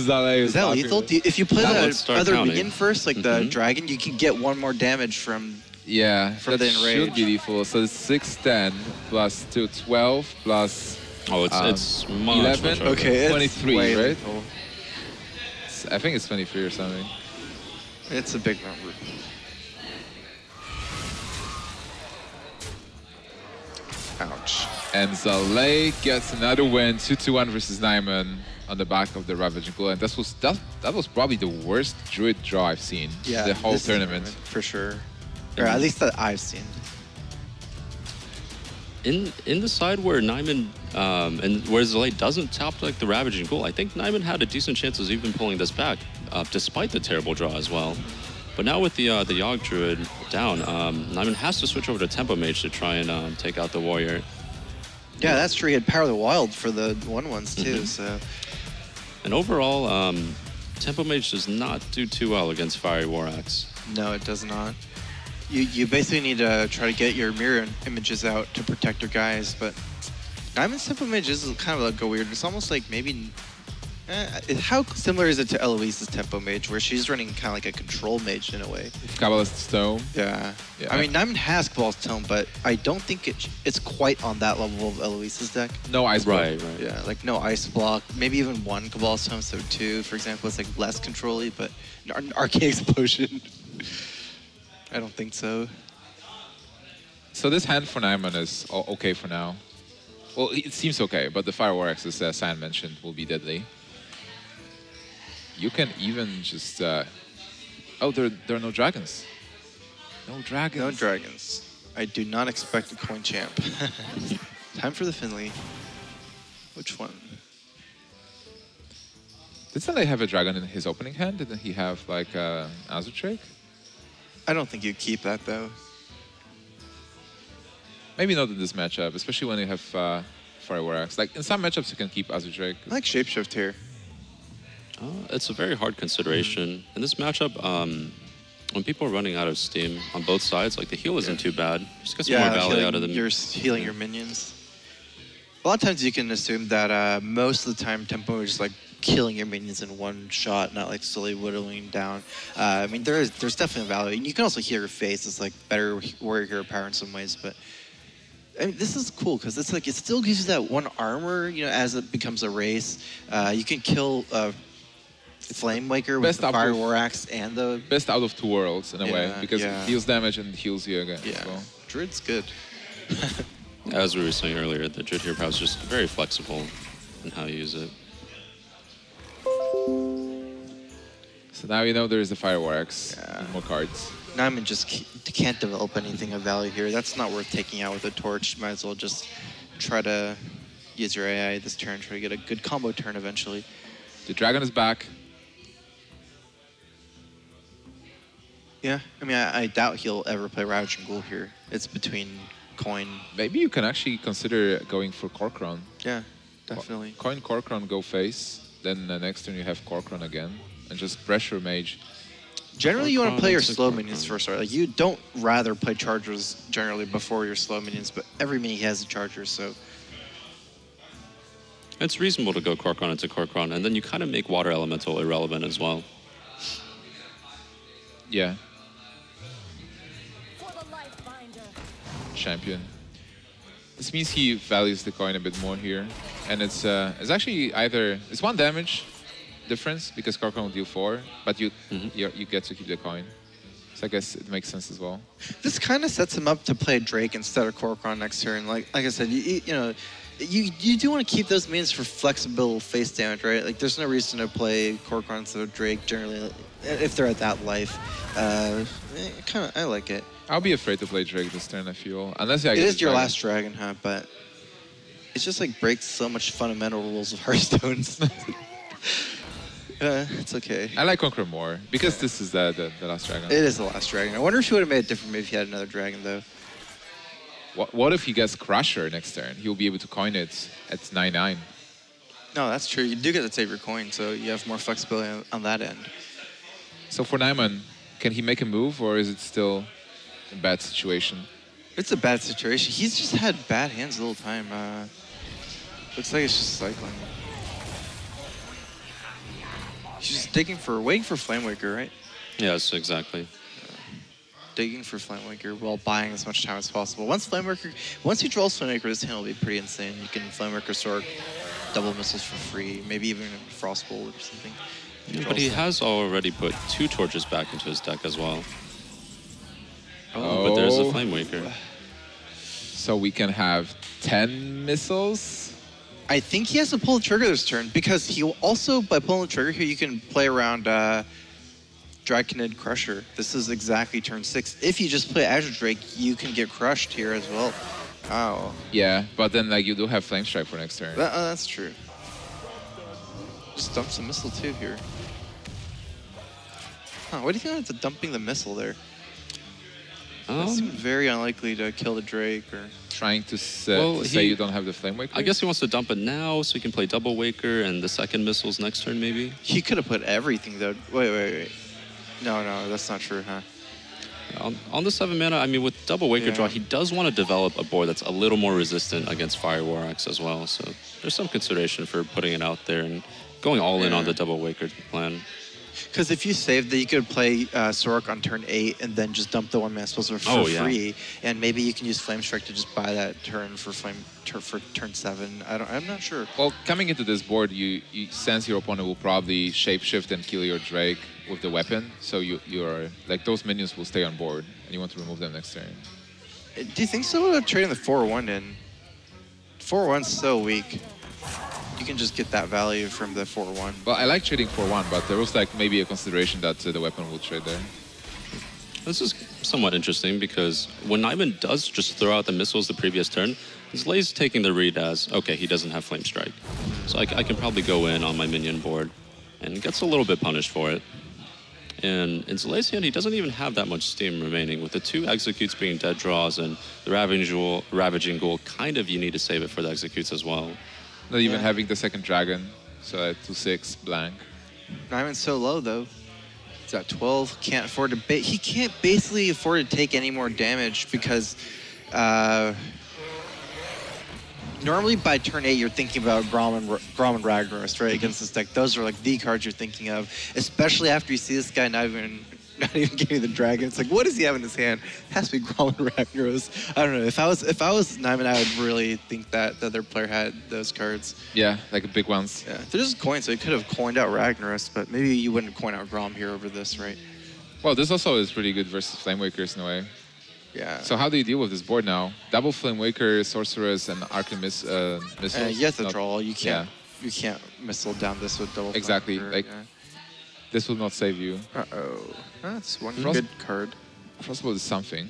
Zalae is, is that lethal? You, if you play that other counting. minion first, like mm-hmm. the dragon, you can get one more damage from, yeah, from the enrage. Yeah, that should be lethal. So it's six, ten, plus two, twelve, plus oh, it's, um, it's much, eleven, much okay, twenty-three, right? It's, I think it's twenty-three or something. It's a big number. Ouch. And Zalae gets another win, two to one versus Naiman on the back of the Ravaging Ghoul. And that was, that, that was probably the worst Druid draw I've seen. Yeah, the whole tournament. For sure. Or at least that I've seen. In in the side where Naiman um, and where Zalae doesn't top like the Ravaging Ghoul, I think Naiman had a decent chance of even pulling this back, uh, despite the terrible draw as well. But now with the uh, the Yogg Druid down, um, Naiman has to switch over to Tempo Mage to try and um, take out the Warrior. Yeah, that's true. He had Power of the Wild for the one ones too, mm-hmm. so... And overall, um, Tempo Mage does not do too well against Fiery War Axe. No, it does not. You, you basically need to try to get your mirror images out to protect your guys, but... Naiman's Tempo Mage is kind of like a weird... It's almost like maybe... Uh, how similar is it to Eloise's Tempo Mage, where she's running kind of like a control mage in a way? Kabbalist's Stone. Yeah. yeah. I mean, Naiman has Kabbalist's Stone, but I don't think it, it's quite on that level of Eloise's deck. No Ice Block. Right, right. Yeah, like no Ice Block. Maybe even one Kabbalist's Stone, so two, for example, it's like less control-y, but an Arcane Explosion. I don't think so. So this hand for Naiman is okay for now. Well, it seems okay, but the Fire War Axe, as uh, San mentioned, will be deadly. You can even just, uh, oh, there, there are no dragons. No dragons. No dragons. I do not expect a coin champ. Time for the Finley. Which one? Did Zalae have a dragon in his opening hand? Didn't he have like uh, an Azure Trick? I don't think you keep that though. Maybe not in this matchup, especially when you have uh, Fire War Axe. Like in some matchups you can keep Azure Trick. I like Shapeshift here. Uh, it's a very hard consideration. In this matchup, um, when people are running out of steam on both sides, like the heal isn't too bad. Just get some yeah, more value out of them. You're healing yeah. your minions. A lot of times you can assume that uh, most of the time Tempo is just like killing your minions in one shot, not like slowly whittling down. Uh, I mean, there is there's definitely value. And you can also heal your face. It's like better warrior hero power in some ways, but. I mean, this is cool because it's like it still gives you that one armor. You know, as it becomes a race, uh, you can kill. Uh, Flame Waker with the Fire War Axe and the... Best out of two worlds, in a yeah, way, because yeah. it deals damage and heals you again. Yeah, so. Druid's good. As we were saying earlier, the Druid hero power is just very flexible in how you use it. So now you know there is the Fire War Axe yeah. and more cards. Naiman just can't develop anything of value here. That's not worth taking out with a torch. Might as well just try to use your A I this turn, try to get a good combo turn eventually. The dragon is back. Yeah, I mean, I, I doubt he'll ever play Ravaging Ghoul here. It's between coin. Maybe you can actually consider going for Corcoran. Yeah, definitely. Co coin Corcoran, go face. Then the next turn you have Corcoran again, and just pressure Mage. Generally, Corcoran, you want to play your slow minions first. Like, you don't rather play Chargers generally before your slow minions, but every mini has a Charger, so. It's reasonable to go Corcoran into Corcoran, and then you kind of make Water Elemental irrelevant as well. Yeah. Champion. This means he values the coin a bit more here, and it's uh, it's actually either it's one damage difference because Corcoran will deal four, but you mm-hmm. you you get to keep the coin. So I guess it makes sense as well. This kind of sets him up to play Drake instead of Corcoran next turn. Like like I said, you you know. You, you do want to keep those minions for flexible face damage, right? Like, there's no reason to play Corcoran instead of Drake, generally, if they're at that life. Uh, kind of, I like it. I'll be afraid to play Drake this turn, I feel. Unless I It is your dragon. last dragon, huh? But it's just, like, breaks so much fundamental rules of Hearthstone. uh, it's okay. I like Conqueror more, because yeah. this is the, the, the last dragon. It is the last dragon. I wonder if he would have made a different move if he had another dragon, though. What, what if he gets Crusher next turn? He'll be able to coin it at nine nine. No, that's true. You do get to save your coin, so you have more flexibility on, on that end. So for Naiman, can he make a move, or is it still a bad situation? It's a bad situation. He's just had bad hands the whole time. Uh, looks like it's just cycling. He's just digging for, waiting for Flame Waker, right? Yes, exactly. Digging for Flame Waker while buying as much time as possible. Once Flame Waker, once he draws Flame Waker, this hand will be pretty insane. You can Flame Waker Sork, double missiles for free, maybe even Frost Bolt or something. Yeah, but he them. has already put two torches back into his deck as well. Oh, oh. But there's a Flame Waker. So we can have ten missiles? I think he has to pull the trigger this turn because he will also, by pulling the trigger here, you can play around uh, Draconid Crusher. This is exactly turn six. If you just play Azure Drake, you can get crushed here as well. Wow. Yeah, but then like you do have Flame Strike for next turn. That, uh, that's true. Just dump some missile too here. Huh, what do you think about dumping the missile there? Um, that seems very unlikely to kill the Drake or... Trying to, set, well, to he, say you don't have the Flame Waker? I guess he wants to dump it now so he can play Double Waker and the second missile's next turn maybe? He could have put everything though. Wait, wait, wait. No, no, that's not true, huh? On, on the seven mana, I mean, with double Waker yeah. draw, he does want to develop a board that's a little more resistant against Fire War Axe as well. So there's some consideration for putting it out there and going all yeah. in on the double Waker plan. Because if you saved that, you could play uh, Sorok on turn eight and then just dump the one mana spells for oh, free, yeah. and maybe you can use Flame Strike to just buy that turn for flame tur for turn seven. I don't, I'm not sure. Well, coming into this board, you, you sense your opponent will probably shapeshift and kill your Drake with the weapon, so you you're like those minions will stay on board, and you want to remove them next turn. Do you think so? About trading the four one in? four one's so weak. You can just get that value from the four one. Well, I like trading four one, but there was like maybe a consideration that uh, the weapon will trade there. This is somewhat interesting because when Naiman does just throw out the missiles the previous turn, Zalae's taking the read as, okay, he doesn't have Flame Strike. So I, I can probably go in on my minion board and gets a little bit punished for it. And in Zalae's hand, he doesn't even have that much steam remaining, with the two executes being dead draws and the Ravaging Ghoul, Ravaging Ghoul kind of you need to save it for the executes as well. Not even yeah. having the second dragon, so at two six blank. Naiman's so low though. He's at twelve, can't afford to bait. He can't basically afford to take any more damage because uh, normally by turn eight you're thinking about Grom and, Grom and Ragnaros, right, against this deck. Those are like the cards you're thinking of, especially after you see this guy not even not even giving you the dragon. It's like, what does he have in his hand? It has to be Growlithe Rakdos. I don't know. If I was if I was Naiman, I would really think that the other player had those cards. Yeah, like big ones. Yeah, they're just coins, so he could have coined out Rakdos, but maybe you wouldn't coin out Grom here over this, right? Well, this also is pretty good versus Flame Wakers in a way. Yeah. So how do you deal with this board now? Double Flame Waker, Sorceress, and Arcane Miss, uh, Missiles. Uh, you have to not, draw. You can't. Yeah. You can't missile down this with double. Exactly. Flame Waker, like yeah. This will not save you. Uh oh. That's one Frost good card. Frostbolt is something.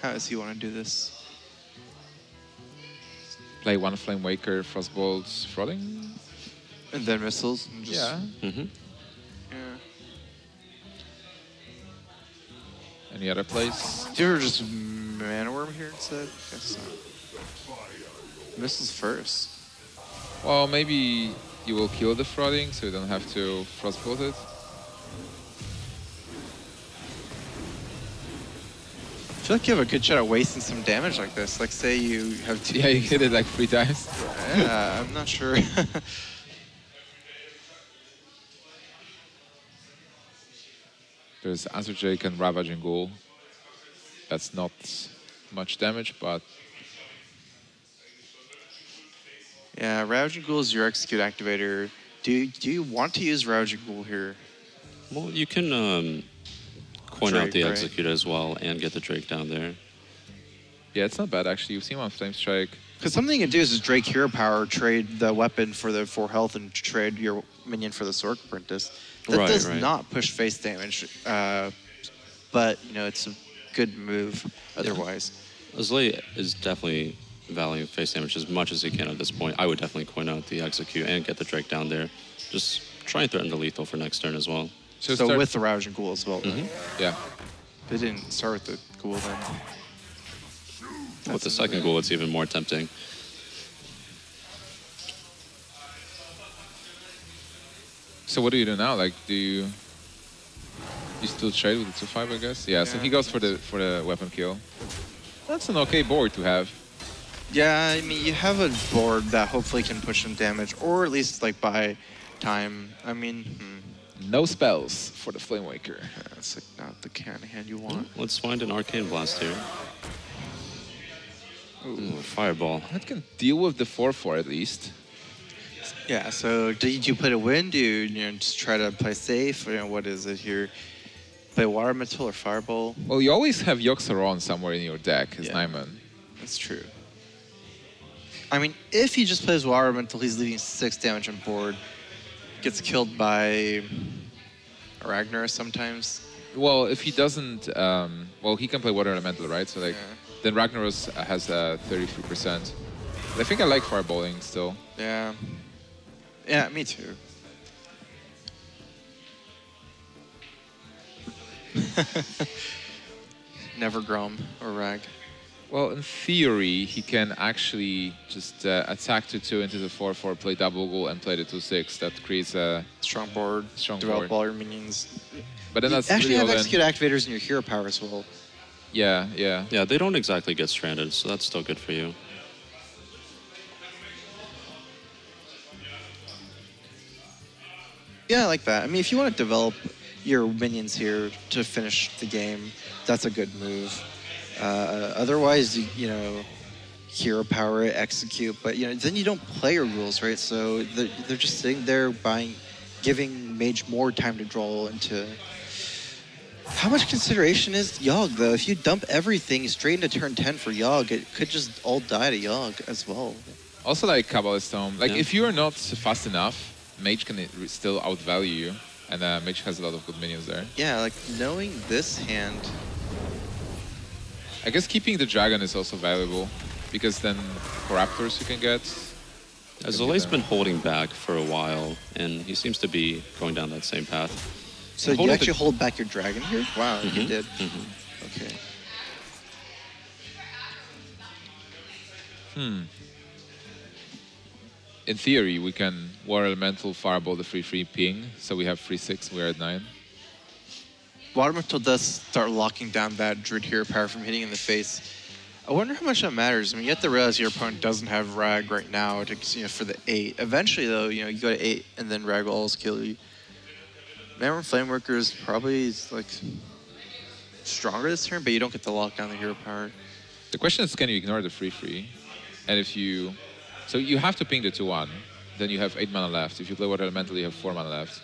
How does he want to do this? Play one Flame Waker, Frostbolt, Frothing, and then missiles. And just yeah. Mm-hmm. Any other place? Do you ever just Mana Worm here instead? Guess not. Missiles first. Well, maybe you will kill the Frothing, so you don't have to Frostbolt it. I feel like you have a good shot at wasting some damage like this. Like, say you have two... Yeah, you hit it like three times. Yeah, I'm not sure. There's Answer Jake and Ravaging Ghoul. That's not much damage, but... Yeah, Ravaging Ghoul is your execute activator. Do, do you want to use Ravaging Ghoul here? Well, you can um, coin Drake, out the execute right? as well and get the Drake down there. Yeah, it's not bad, actually. You've seen one Flame Strike. Because something you can do is just Drake Hero Power, trade the weapon for the four health, and trade your minion for the Sorc Apprentice. That right, does right. not push face damage, uh, but you know it's a good move otherwise. Zalae is definitely valuing face damage as much as he can at this point. I would definitely coin out the execute and get the Drake down there. Just try and threaten the lethal for next turn as well. So, so with the Ravaging Ghoul as well. Mm-hmm. Yeah. They didn't start with the Ghoul then. That's with the second Ghoul, it's even more tempting. So what do you do now? Like, do you you still trade with the two five? I guess. Yeah, yeah. So he goes for the for the weapon kill. That's an okay board to have. Yeah, I mean you have a board that hopefully can push some damage, or at least like buy time. I mean, hmm. no spells for the Flame Waker. That's like not the kind of hand you want. Let's find an Arcane Blast here. Ooh, Fireball. That can deal with the four four at least. Yeah, so do you, do you put a win? Do you, you know, just try to play safe? You know, what is it here? Play Water Elemental or Fireball? Well, you always have Yogg Saron somewhere in your deck, is yeah. Naiman. That's true. I mean, if he just plays Water Elemental, he's leaving six damage on board. Gets killed by Ragnaros sometimes. Well, if he doesn't... Um, well, he can play Water Elemental, right? So like, yeah. Then Ragnaros has uh, thirty-three percent. But I think I like Fireballing still. Yeah. Yeah, me too. Never Grom or Rag. Well, in theory, he can actually just uh, attack to two into the four four, play double goal, and play the two six. That creates a... Strong board. Strong develop board. All your minions. But then you that's actually have execute activators in your hero power as well. Yeah, yeah. Yeah, they don't exactly get stranded, so that's still good for you. Yeah, I like that. I mean, if you want to develop your minions here to finish the game, that's a good move. Uh, otherwise, you, you know, hero power, execute, but you know, then you don't play your rules, right? So they're, they're just sitting there buying, giving Mage more time to draw into. How much consideration is Yogg, though? If you dump everything straight into turn ten for Yogg, it could just all die to Yogg as well. Also, like Kabbalah's Tome, like yeah. if you are not fast enough, Mage can still outvalue you, and uh, Mage has a lot of good minions there. Yeah, like knowing this hand. I guess keeping the dragon is also valuable, because then Corruptors you can get. Zalae's been holding back for a while, and he seems to be going down that same path. So you actually hold back your dragon here? Wow, mm-hmm. you did. Mm-hmm. Okay. Hmm. In theory, we can Water Elemental, Fireball, the three three ping, so we have three six, we're at nine. Water Elemental does start locking down that Druid Hero Power from hitting in the face. I wonder how much that matters. I mean, you have to realize your opponent doesn't have Rag right now to, you know, for the eight. Eventually, though, you know, you go to eight, and then Rag will always kill you. Manor Flameworker is probably like stronger this turn, but you don't get to lock down the hero power. The question is, can you ignore the three three? And if you... So you have to ping the two one. Then you have eight mana left. If you play Water Elemental, you have four mana left.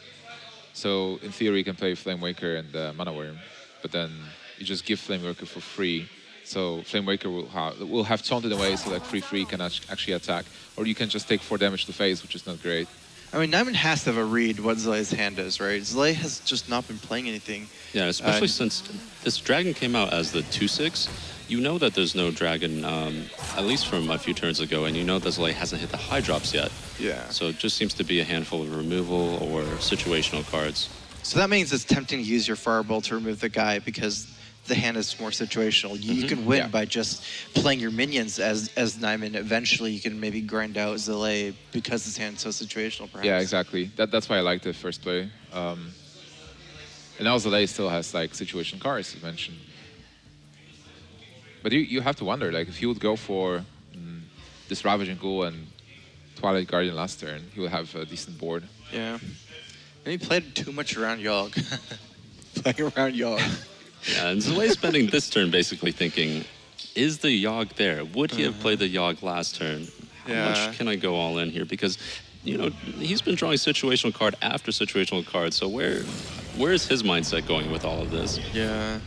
So in theory, you can play Flame Waker and uh, Mana Worm, but then you just give Flame Waker for free. So Flame Waker will have, will have taunted away, so like three three can actually attack. Or you can just take four damage to face, which is not great. I mean, Naiman has to have a read what Zalae's hand is, right? Zalae has just not been playing anything. Yeah, especially uh, since this dragon came out as the two six. You know that there's no dragon, um, at least from a few turns ago, and you know that Zalae hasn't hit the high drops yet. Yeah. So it just seems to be a handful of removal or situational cards. So that means it's tempting to use your Fireball to remove the guy because the hand is more situational. You, mm-hmm. you can win yeah. by just playing your minions as as Naiman. Eventually, you can maybe grind out Zalae because his hand's so situational, perhaps. Yeah, exactly. That, that's why I like the first play. Um, and now Zalae still has like situation cards, you mentioned. But you, you have to wonder, like, if he would go for mm, this Ravaging Ghoul and Twilight Guardian last turn, he would have a decent board. Yeah. And he played too much around Yogg. Playing around Yogg. Yeah, and Zalae's spending this turn basically thinking, is the Yogg there? Would he have played the Yogg last turn? How yeah. much can I go all in here? Because, you know, he's been drawing situational card after situational card, so where, where is his mindset going with all of this? Yeah.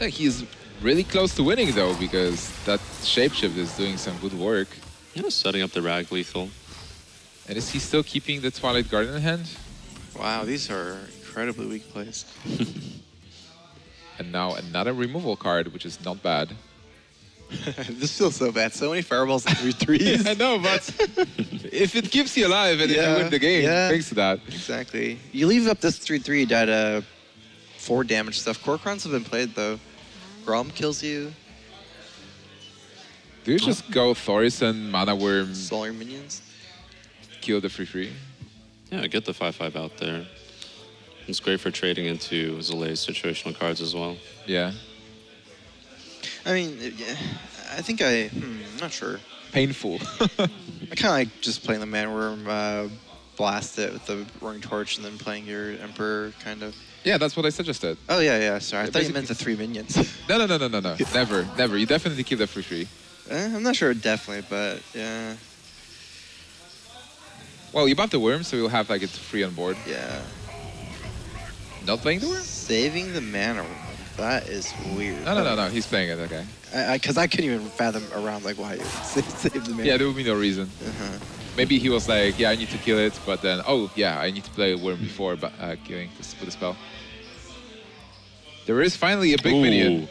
yeah he's really close to winning, though, because that shapeshift is doing some good work. Yeah, setting up the rag lethal. And is he still keeping the Twilight Guardian in hand? Wow, these are incredibly weak plays. And now another removal card, which is not bad. This feels so bad. So many fireballs and three threes. Yeah, I know, but if it keeps you alive and yeah, if you win the game, yeah, thanks to that. Exactly. You leave up this three three that uh, four damage stuff. Corkrons have been played, though. Grom kills you. Do you just go Thorison, Mana Worm, Solar Minions? Kill the three three. Yeah, get the five five out there. It's great for trading into Zalae's situational cards as well. Yeah. I mean, I think I... Hmm, I'm not sure. Painful. I kind of like just playing the Man Worm, uh, blast it with the Roaring Torch, and then playing your Emperor, kind of. Yeah, that's what I suggested. Oh, yeah, yeah, sorry. I yeah, thought you meant the three minions. No, no, no, no, no, no. Never, never. You definitely keep that for free. Eh, I'm not sure definitely, but yeah. Well, you buffed the Worm, so you'll have like it's free on board. Yeah. Not playing the Worm? Saving the Mana Worm. That is weird. No, no, no, no. He's playing it, okay. Because I, I, I couldn't even fathom around like why you would save, save the Mana Worm. Yeah, there would be no reason. Uh-huh. Maybe he was like, yeah, I need to kill it, but then, oh, yeah, I need to play a Worm before but, uh, killing to put a spell. There is finally a big Ooh. minion.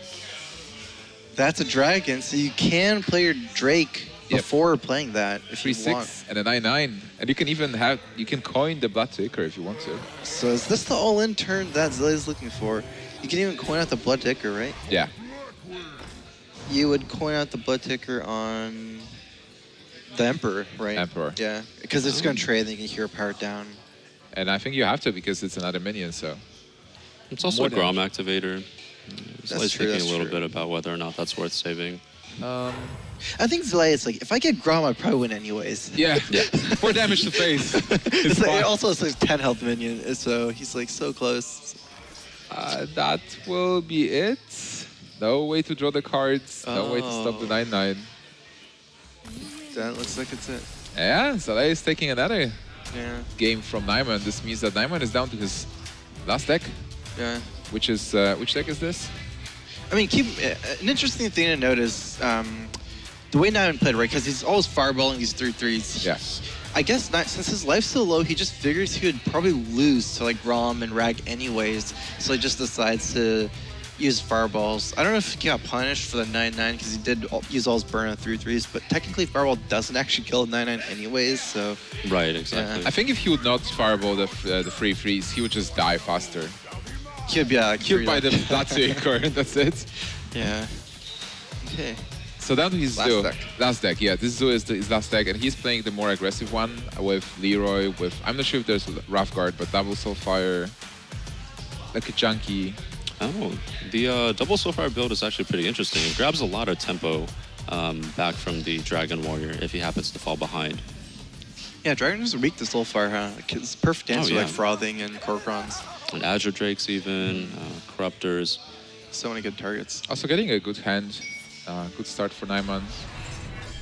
That's a dragon, so you can play your Drake yep. before playing that if Three, you six, want. three six and a nine nine. Nine, nine. And you can even have, you can coin the Blood Ticker if you want to. So is this the all-in turn that Zalae's looking for? You can even coin out the Blood Ticker, right? Yeah. You would coin out the Blood Ticker on the Emperor, right? Emperor. Yeah, because it's going to trade, then you can hero power it down. And I think you have to because it's another minion, so. It's also More a Grom damage. activator. Zalae's that's true, thinking that's a little true. bit about whether or not that's worth saving. Um, I think Zalae is like, if I get Grom, I probably win anyways. Yeah, yeah. Four damage to face. It's like, it also is like ten health minion, so he's like so close. Uh, that will be it. No way to draw the cards. Oh. No way to stop the nine nine. That looks like it's it. Yeah, Zalae is taking another yeah. game from Naiman. This means that Naiman is down to his last deck. Yeah. Which is uh, which deck is this? I mean, keep uh, an interesting thing to note is um, the way Naiman played, right? Because he's always fireballing these three threes. Yeah. I guess not, since his life's so low, he just figures he would probably lose to like Grom and Rag anyways. So he just decides to use fireballs. I don't know if he got punished for the nine nine because he did all, use all his burn on three threes, but technically fireball doesn't actually kill a nine nine anyways, so... Right, exactly. Yeah. I think if he would not fireball the, uh, the three threes, he would just die faster. Cube, yeah. Cube by the Bloodseeker, that's it. Yeah. Okay. So that is Zoo. Last deck. Last deck, yeah. This Zoo is the, his last deck, and he's playing the more aggressive one with Leroy, with... I'm not sure if there's a Rough Guard, but Double Soulfire, like a Junkie. Oh, the uh, Double Soulfire build is actually pretty interesting. It grabs a lot of tempo um, back from the Dragon Warrior if he happens to fall behind. Yeah, Dragons are weak to Soulfire, huh? It's perfect answer, oh, yeah. like Frothing and Corkrons. And Azure Drakes even, uh, Corruptors. So many good targets. Also getting a good hand, uh, good start for Naiman.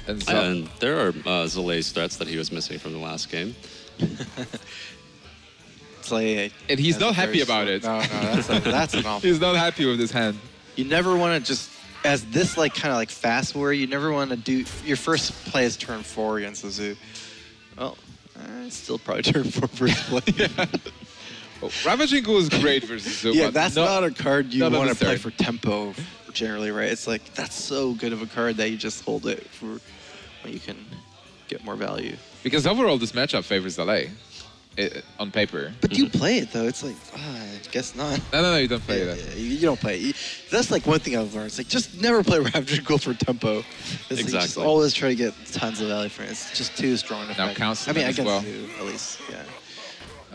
And, so yeah, and there are uh, Zalae strats that he was missing from the last game. Zalae, and he's not happy about it. No, no, that's, a, that's an awful. He's not happy with his hand. You never want to just, as this like kind of like fast warrior, you never want to do, your first play is turn four against the Zoo. Well, uh, still probably turn four first play. Yeah. Oh, Ravaging Ghoul is great versus Zoo. Yeah, that's not, not a card you want to play for tempo generally, right? It's like, that's so good of a card that you just hold it for when you can get more value. Because overall, this matchup favors Zalae it, on paper. But you play it, though. It's like, oh, I guess not. No, no, no, you don't play yeah, that. You don't play it. That's like one thing I've learned. It's like, just never play Ravaging Ghoul for tempo. It's exactly. Like, just always try to get tons of value from it. It's just too strong to now counts I mean, I guess well. Two, at least, yeah.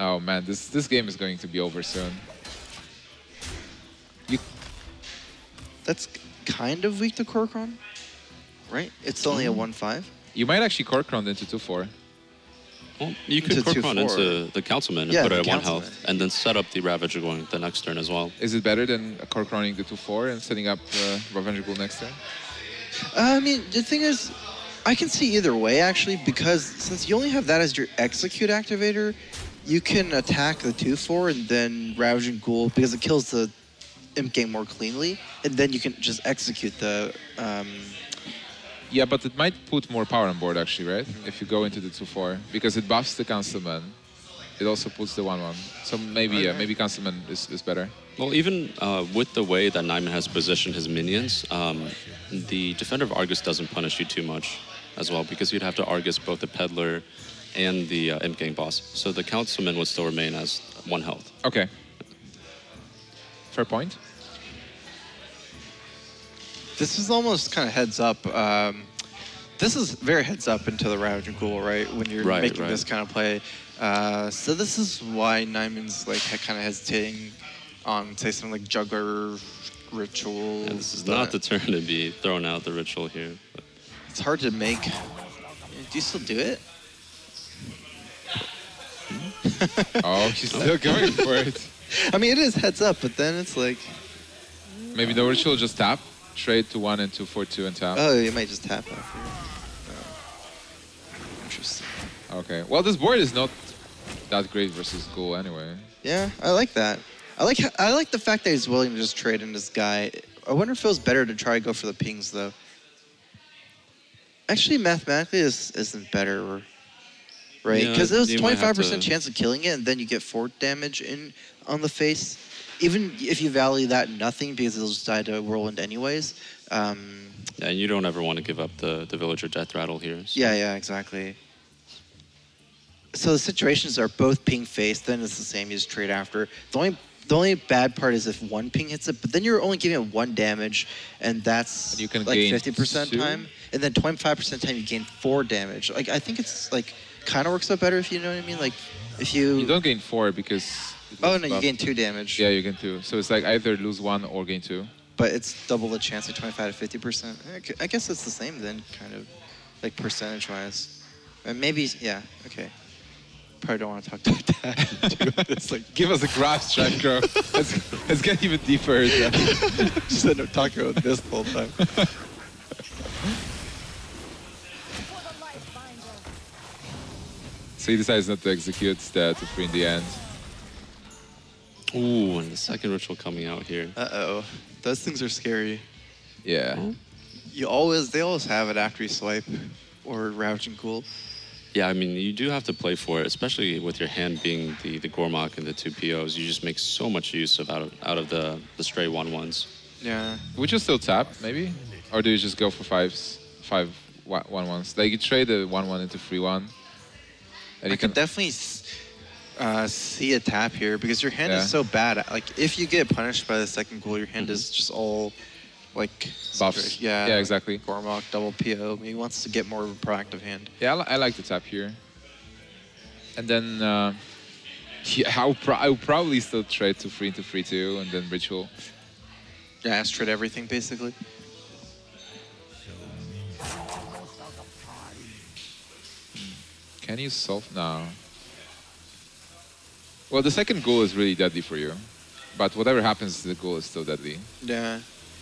Oh man, this this game is going to be over soon. You... That's kind of weak to Corcron, right? It's only mm. a one five. You might actually Corcron into two four. Well, you could Corcron into the Councilman yeah, and put it at one health, and then set up the Ravager going the next turn as well. Is it better than Corcroning the two four and setting up uh, Ravager Ghoul next turn? I mean, the thing is, I can see either way actually, because since you only have that as your Execute activator, you can attack the two four and then Ravaging Ghoul, because it kills the Imp Gang more cleanly, and then you can just execute the... Um... Yeah, but it might put more power on board, actually, right? Mm-hmm. If you go into the two four, because it buffs the Councilman. It also puts the one one. So maybe okay. uh, maybe Councilman is, is better. Well, even uh, with the way that Naiman has positioned his minions, um, the Defender of Argus doesn't punish you too much as well, because you'd have to Argus both the Peddler and the uh, Imp Gang boss. So the Councilman would still remain as one health. Okay. Fair point. This is almost kind of heads up. Um, this is very heads up into the Ravaging Ghoul, right? When you're right, making right. this kind of play. Uh, so this is why Naiman's like kind of hesitating on, say, something like Juggler Ritual. Yeah, this is but not the turn to be throwing out the Ritual here. But. It's hard to make. Do you still do it? Oh, she's still going for it. I mean, it is heads up, but then it's like... Maybe the Ritual just tap, trade to one and two, four, two, and tap. Oh, you might just tap after. Oh. Interesting. Okay, well, this board is not that great versus Ghoul anyway. Yeah, I like that. I like I like the fact that he's willing to just trade in this guy. I wonder if it was better to try to go for the pings, though. Actually, mathematically, this isn't better. Or right, because yeah, there's twenty-five percent to... chance of killing it, and then you get four damage in on the face. Even if you value that nothing, because it'll just die to Whirlwind anyways. Um, yeah, and you don't ever want to give up the, the Villager Death Rattle here. So. Yeah, yeah, exactly. So the situations are both ping face, then it's the same, you just trade after. The only, the only bad part is if one ping hits it, but then you're only giving it one damage, and that's and you can like fifty percent time. And then twenty-five percent time, you gain four damage. Like, I think it's like... kind of works out better, if you know what I mean. Like, if you... You don't gain four because... Oh, no, buff. You gain two damage. Yeah, you gain two. So it's like either lose one or gain two. But it's double the chance of twenty-five to fifty percent. I guess it's the same then, kind of, like percentage-wise. And maybe, yeah, okay. Probably don't want to talk about that. It's like, give us a graph track, bro. let's, let's get even deeper. Just end up talking about this the whole time. So he decides not to execute that to free in the end. Ooh, and the second Ritual coming out here. Uh-oh. Those things are scary. Yeah. You always, they always have it after you swipe or Ravaging Ghoul. Yeah, I mean, you do have to play for it, especially with your hand being the, the Gormok and the two P Os. You just make so much use of out of, out of the, the stray one ones. Yeah. Would you still tap, maybe? Or do you just go for fives, five one ones? Like, you trade the one one into three one. And I can, can definitely uh, see a tap here because your hand yeah. is so bad. Like, if you get punished by the second Ghoul, your hand mm-hmm. is just all, like... buffs. Yeah, yeah, exactly. Gormok, double P O. He wants to get more of a proactive hand. Yeah, I, li I like the tap here. And then uh, yeah, I'll, pro I'll probably still trade to three into three two and then Ritual. Yeah, just trade everything, basically. Can you solve now? Well, the second ghoul is really deadly for you. But whatever happens to the ghoul is still deadly. Yeah.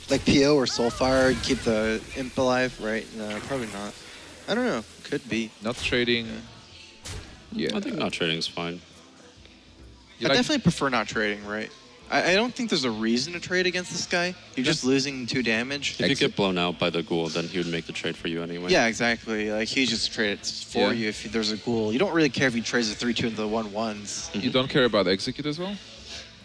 Like P O or Soulfire and keep the Imp alive, right? No, probably not. I don't know. Could be. Not trading. Yeah. yeah. I think not trading is fine. You I like definitely prefer not trading, right? I, I don't think there's a reason to trade against this guy. You're just, just losing two damage. If you get blown out by the ghoul, then he would make the trade for you anyway. Yeah, exactly. Like, he just trade it for yeah. you if there's a ghoul. You don't really care if he trades the three two into the one ones. Mm-hmm. You don't care about execute as well?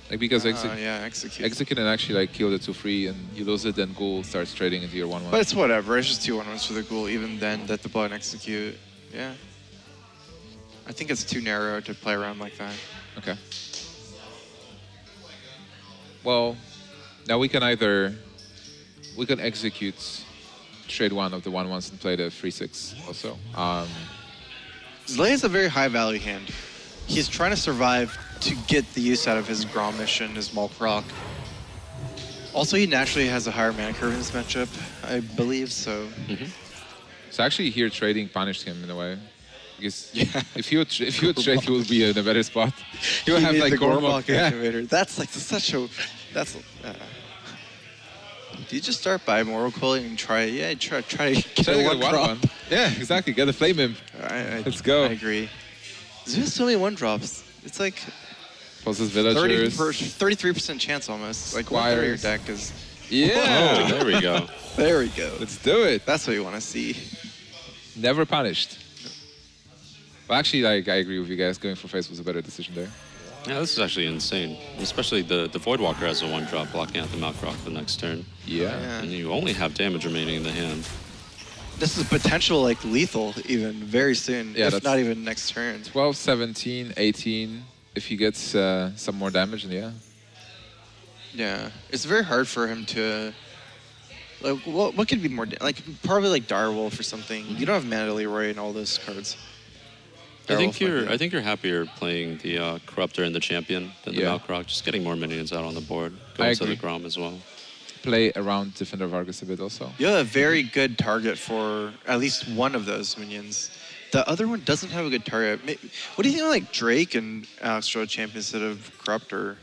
Like, because uh, exec yeah, execute. execute and actually like kill the two three and you lose it, then ghoul starts trading into your one one. But it's whatever. It's just two one ones for the ghoul, even then, that the blow and execute. Yeah. I think it's too narrow to play around like that. Okay. Well, now we can either, we can execute trade one of the one ones and play the three six also. Um, Zalae is a very high value hand. He's trying to survive to get the use out of his Gromish and his Malkorok. Also, he naturally has a higher mana curve in this matchup, I believe, so. Mm-hmm. So actually here trading punished him in a way. Because yeah. if he would, tra if he would trade, he would be in a better spot. He would he have like Gormok activator. Yeah. That's like such a. That's. Uh, do you just start by Moral Quilling and try? Yeah, try try to get a one drop. One. Yeah, exactly. Get a Flame Imp. All right, I, let's go. I agree. Zoo has so many one drops. It's like. Plus his villagers. thirty-three percent chance almost. Like one third of your deck is. Yeah. Oh, there we go. There we go. Let's do it. That's what you want to see. Never punished. Well, actually, like, I agree with you guys. Going for face was a better decision there. Yeah, this is actually insane. Especially the, the Voidwalker has a one-drop blocking out the Malkorok for the next turn. Yeah. yeah. And you only have damage remaining in the hand. This is potential, like, lethal even very soon, yeah, if not even next turn. twelve, seventeen, eighteen, if he gets uh, some more damage, then yeah. Yeah. It's very hard for him to... Like, what, what could be more... Like, probably, like, Direwolf or something. You don't have Mana Leroy and all those cards. I think you're. I think you're happier playing the uh, Corruptor and the Champion than the yeah. Malkorok. Just getting more minions out on the board. Go into the Grom as well. Play around Defender of Argus a bit also. You have a very good target for at least one of those minions. The other one doesn't have a good target. What do you think of like Drake and Astro's Champion instead of Corruptor?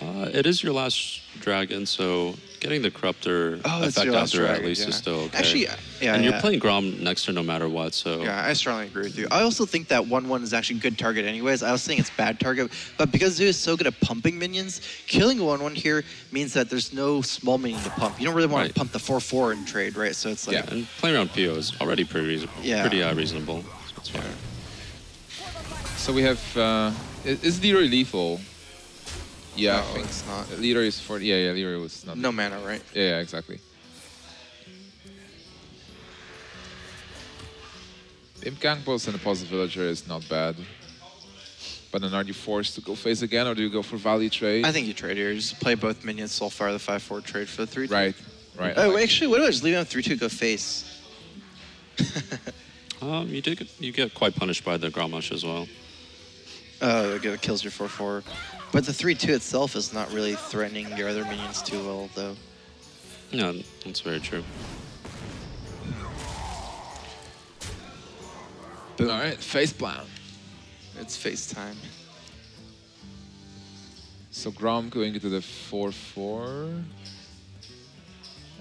Uh, it is your last dragon, so getting the Corruptor oh, effect after dragon, at least yeah. is still okay. Actually, yeah, And yeah. you're playing Grom next turn no matter what, so... Yeah, I strongly agree with you. I also think that one one is actually a good target anyways. I was saying it's bad target, but because Zoo is so good at pumping minions, killing one one here means that there's no small minion to pump. You don't really want right. to pump the four four in trade, right? So it's like... Yeah, and playing around P O is already pretty reasonable. Yeah. Pretty uh, reasonable. That's fine. Yeah. So we have... Uh, is Leroy lethal? Yeah, no, I think it's not. Leroy is forty. Yeah, yeah, Leroy was not. No mana, right? Yeah, yeah, exactly. Imp Gangpulse and a Positive Villager is not bad. But then are you forced to go face again, or do you go for value trade? I think you trade here. You just play both minions, Soulfire the five four, trade for the three two. Right, right. Oh, like actually, what about just leaving on three two, go face? um, you, do get, you get quite punished by the Gromash as well. Oh, it kills your four four. But the three two itself is not really threatening your other minions too well, though. No, that's very true. Boom. All right, face blown. It's face time. So Grom going into the four four.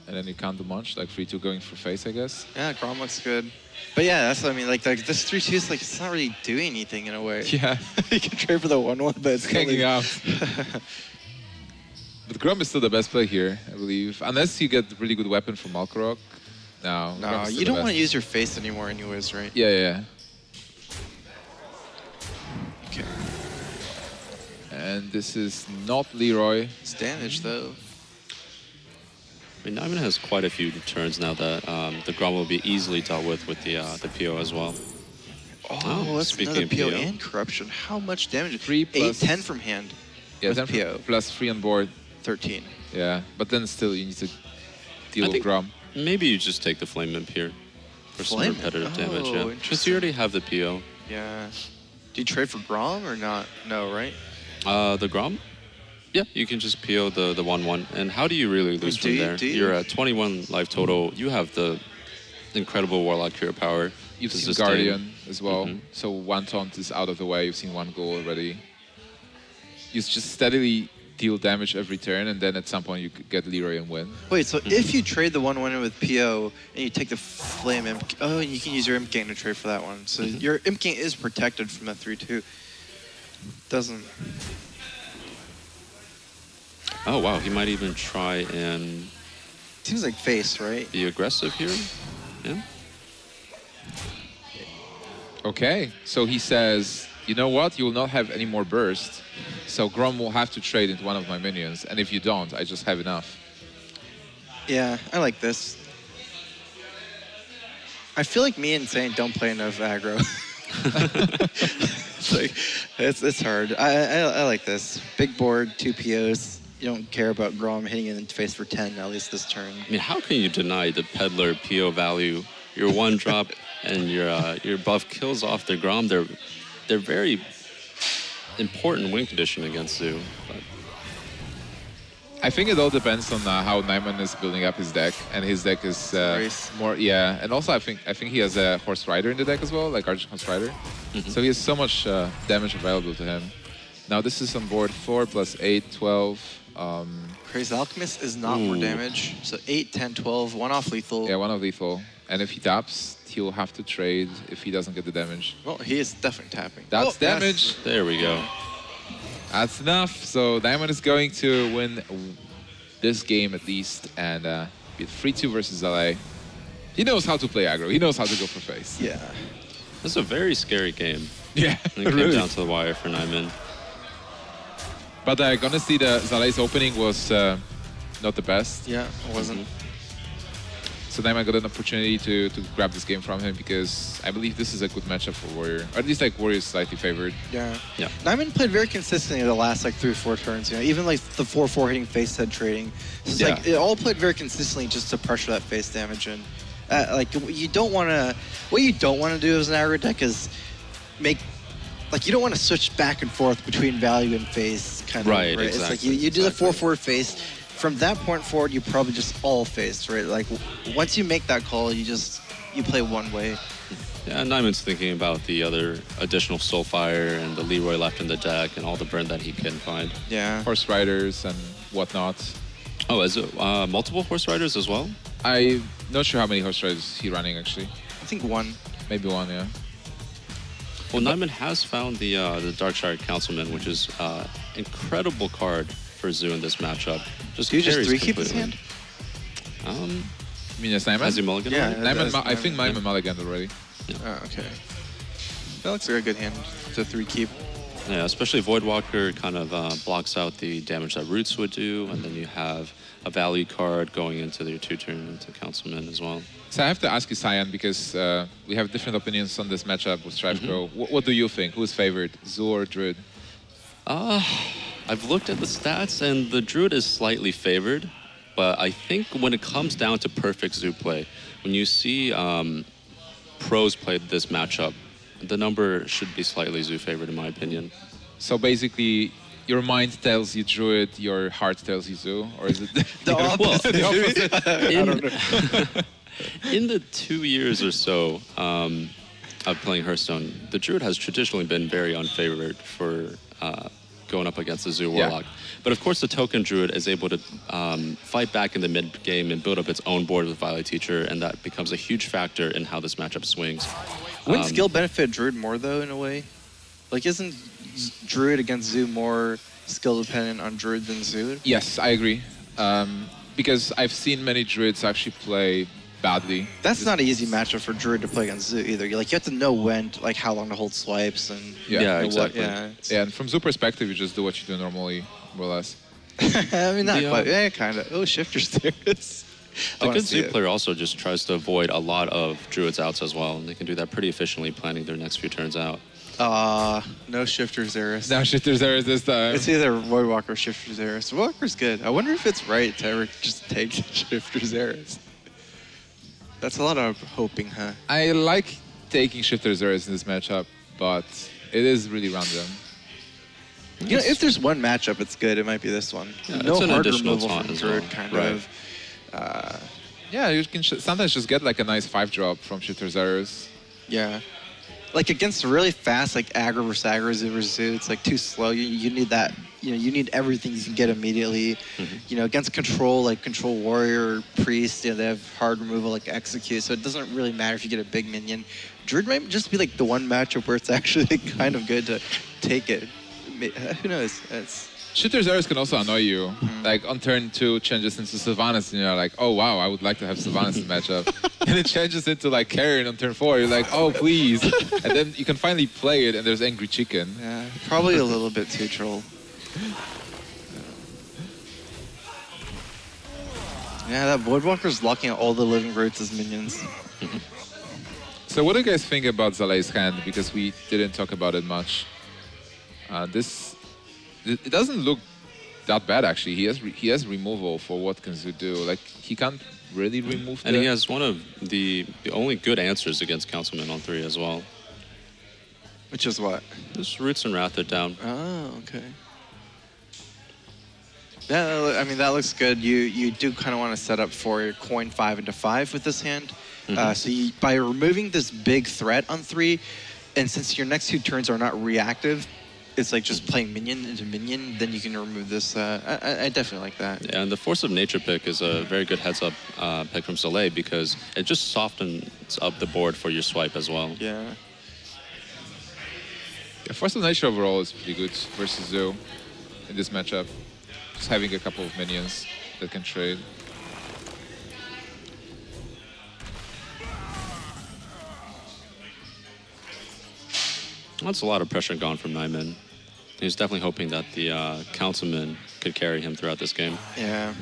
And then you can't do much, like three two going for face, I guess. Yeah, Grom looks good. But yeah, that's what I mean. Like, like this three two is like, it's not really doing anything in a way. Yeah. You can trade for the one one, but it's hanging out. But Grom is still the best play here, I believe. Unless you get a really good weapon from Malkorok. No. No, you don't want to use your face anymore anyways, right? Yeah, yeah. Okay. And this is not Leroy. It's damage, though. I mean, Naiman has quite a few turns now that um, the Grom will be easily dealt with with the uh, the P O as well. Oh, oh that's another P O, P O and Corruption. How much damage? Three plus eight, ten from hand. Yeah, ten P O. Plus three on board. thirteen. Yeah, but then still you need to deal I with Grom. Maybe you just take the Flame Imp here for Flame? some repetitive oh, damage. Yeah, because you already have the P O. Yeah. Do you trade for Grom or not? No, right? Uh, the Grom? Yeah, you can just P O the the one one, and how do you really lose do from you, there? You? You're at twenty-one life total. You have the incredible Warlock Cure Power. You've seen sustain. Guardian as well, mm-hmm. so one taunt is out of the way. You've seen one goal already. You just steadily deal damage every turn, and then at some point you get Leroy and win. Wait, so mm-hmm. if you trade the one winner with P O and you take the Flame Imp, oh, and you can use your Imp Gang to trade for that one. So mm-hmm. your Imp Gang is protected from that three two. Doesn't. Oh wow, he might even try and. Seems like face, right? Be aggressive here. Yeah. Okay, so he says, you know what? You will not have any more burst, so Grom will have to trade into one of my minions, and if you don't, I just have enough. Yeah, I like this. I feel like me and Saint don't play enough aggro. It's like, it's, it's hard. I, I, I like this. Big board, two P Os. You don't care about Grom hitting it in the face for ten, at least this turn. I mean, how can you deny the Peddler P O value? Your one drop and your uh, your buff kills off the Grom. They're they're very important win condition against Zoo. But. I think it all depends on uh, how Naiman is building up his deck, and his deck is uh, more yeah. And also, I think I think he has a Horse Rider in the deck as well, like Argent Horse Rider. Mm-hmm. So he has so much uh, damage available to him. Now this is on board four plus eight, twelve. Um, Crazed Alchemist is not ooh. More damage, so eight, ten, twelve, one off lethal. Yeah, one off lethal. And if he taps, he'll have to trade if he doesn't get the damage. Well, he is definitely tapping. That's oh, damage. That's, there we go. That's enough. So Naiman is going to win this game at least, and uh, be three two versus Zalae. He knows how to play aggro. He knows how to go for face. Yeah. This is a very scary game. Yeah, it came really. Down to the wire for Naiman. But uh, honestly, the Zalae's opening was uh, not the best. Yeah, it wasn't. Mm-hmm. So Naiman got an opportunity to, to grab this game from him because I believe this is a good matchup for Warrior. Or at least like Warrior is slightly favored. Yeah. Yeah. Naiman played very consistently the last like three or four turns. You know, even like the four four hitting face head trading. So it's, yeah. like, it all played very consistently just to pressure that face damage in. Uh, like you don't want to. What you don't want to do as an aggro deck is make. Like, you don't want to switch back and forth between value and phase, kind of, right? right? Exactly, it's like you, you do exactly. the four four phase. From that point forward, you probably just all phase, right? Like, once you make that call, you just, you play one way. Yeah, and Naiman's thinking about the other additional Soulfire and the Leroy left in the deck and all the burn that he can find. Yeah. Horse Riders and whatnot. Oh, is it uh, multiple Horse Riders as well? I'm not sure how many Horse Riders he's running, actually. I think one. Maybe one, yeah. Well, Naiman has found the uh, the Darkshire Councilman, which is an uh, incredible card for Zoo in this matchup. Just do you just three keep his hand? Um, I mean, yes, Naiman? Has he mulliganed? Yeah, Naiman, Naiman, I think Naiman yeah. mulliganed already. Yeah. Oh, okay. That looks like a good hand to three keep. Yeah, especially Voidwalker kind of uh, blocks out the damage that Roots would do, and then you have a value card going into their two-turn into Councilman as well. So I have to ask you, Cyan, because uh, we have different opinions on this matchup with Strivecrow. Mm-hmm. what, what do you think? Who's favored, Zoo or Druid? Uh, I've looked at the stats, and the Druid is slightly favored, but I think when it comes down to perfect Zoo play, when you see um, pros play this matchup, the number should be slightly Zoo favored, in my opinion. So basically, your mind tells you Druid, your heart tells you Zoo, or is it the opposite? Well, the opposite. In, I don't know. In the two years or so um, of playing Hearthstone, the Druid has traditionally been very unfavored for uh, going up against the Zoo Warlock. Yeah. But of course, the token Druid is able to um, fight back in the mid game and build up its own board with Violet Teacher, and that becomes a huge factor in how this matchup swings. Wouldn't um, skill benefit Druid more, though, in a way? Like, isn't Druid against Zoo more skill-dependent on Druid than Zoo? Yes, I agree. Um, because I've seen many Druids actually play badly. That's just not an easy matchup for Druid to play against Zoo, either. You're like, you have to know when, like, how long to hold swipes. And yeah, yeah exactly. What, yeah, yeah, and from Zoo perspective, you just do what you do normally, more or less. I mean, not yeah. quite. Yeah, kind of. Oh, shift your stairs. The good Zoo player also just tries to avoid a lot of Druid's outs as well, and they can do that pretty efficiently, planning their next few turns out. Ah, uh, no Shifter's Zeros. No Shifter's Zeros this time. It's either Voidwalker or Shifter's Zeros. Voidwalker's good. I wonder if it's right to ever just take Shifter's Zeros. That's a lot of hoping, huh? I like taking Shifter's Zeros in this matchup, but it is really random. You know, if there's one matchup it's good, it might be this one. Yeah, no an hard removal from Druid, well. kind right. of. Uh, yeah, you can sh sometimes just get like a nice five drop from Shifter's Zeros. Yeah. Like against really fast, like aggro versus aggro, zoo versus zoo, it's like too slow. You, you need that, you know, you need everything you can get immediately. Mm-hmm. You know, against control, like control warrior, priest, you know, they have hard removal, like execute. So it doesn't really matter if you get a big minion. Druid might just be like the one matchup where it's actually like, kind of good to take it. Who knows? It's... Shooter's errors can also annoy you. Mm. Like on turn two, changes into Sylvanas, and you're like, oh wow, I would like to have Sylvanas in the matchup. And it changes into like Carrion on turn four. You're like, oh please. And then you can finally play it, and there's Angry Chicken. Yeah, probably a little bit too troll. Yeah, that Voidwalker's locking out all the living roots as minions. So what do you guys think about Zalae's hand? Because we didn't talk about it much. Uh, this. It doesn't look that bad, actually. He has re he has removal for what can Zoo do. Like, he can't really remove that. And he has one of the, the only good answers against Councilman on three as well. Which is what? Just Roots and Wrath are down. Oh, okay. Yeah, I mean, that looks good. You you do kind of want to set up for your coin five into five with this hand. Mm-hmm. uh, so you, by removing this big threat on three, and since your next two turns are not reactive, it's like just playing minion into minion, then you can remove this. Uh, I, I definitely like that. Yeah, and the Force of Nature pick is a very good heads-up uh, pick from Zalae because it just softens up the board for your swipe as well. Yeah. Yeah, Force of Nature overall is pretty good versus Zoo in this matchup. Just having a couple of minions that can trade. That's a lot of pressure gone from Naiman. He was definitely hoping that the uh, Councilman could carry him throughout this game. Yeah.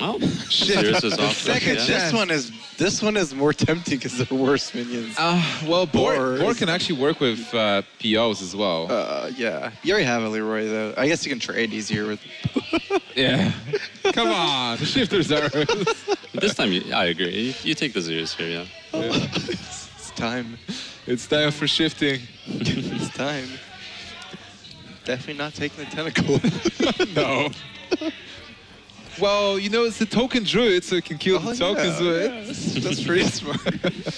Oh, shit. Is off second yeah. This one is this one is more tempting because the worse minions. Uh, well, Boar, Boar can actually work with uh, P Os as well. Uh, yeah. You already have a Leroy, though. I guess you can trade easier with... Yeah. Come on. The shifters are... This time, you, I agree. You, you take the zeros here, yeah. Oh, yeah. It's, it's time. It's time for shifting. It's time. Definitely not taking the tentacle. No. Well, you know, it's a token druid, so it can kill oh, the tokens yeah, with yeah. That's, that's pretty smart.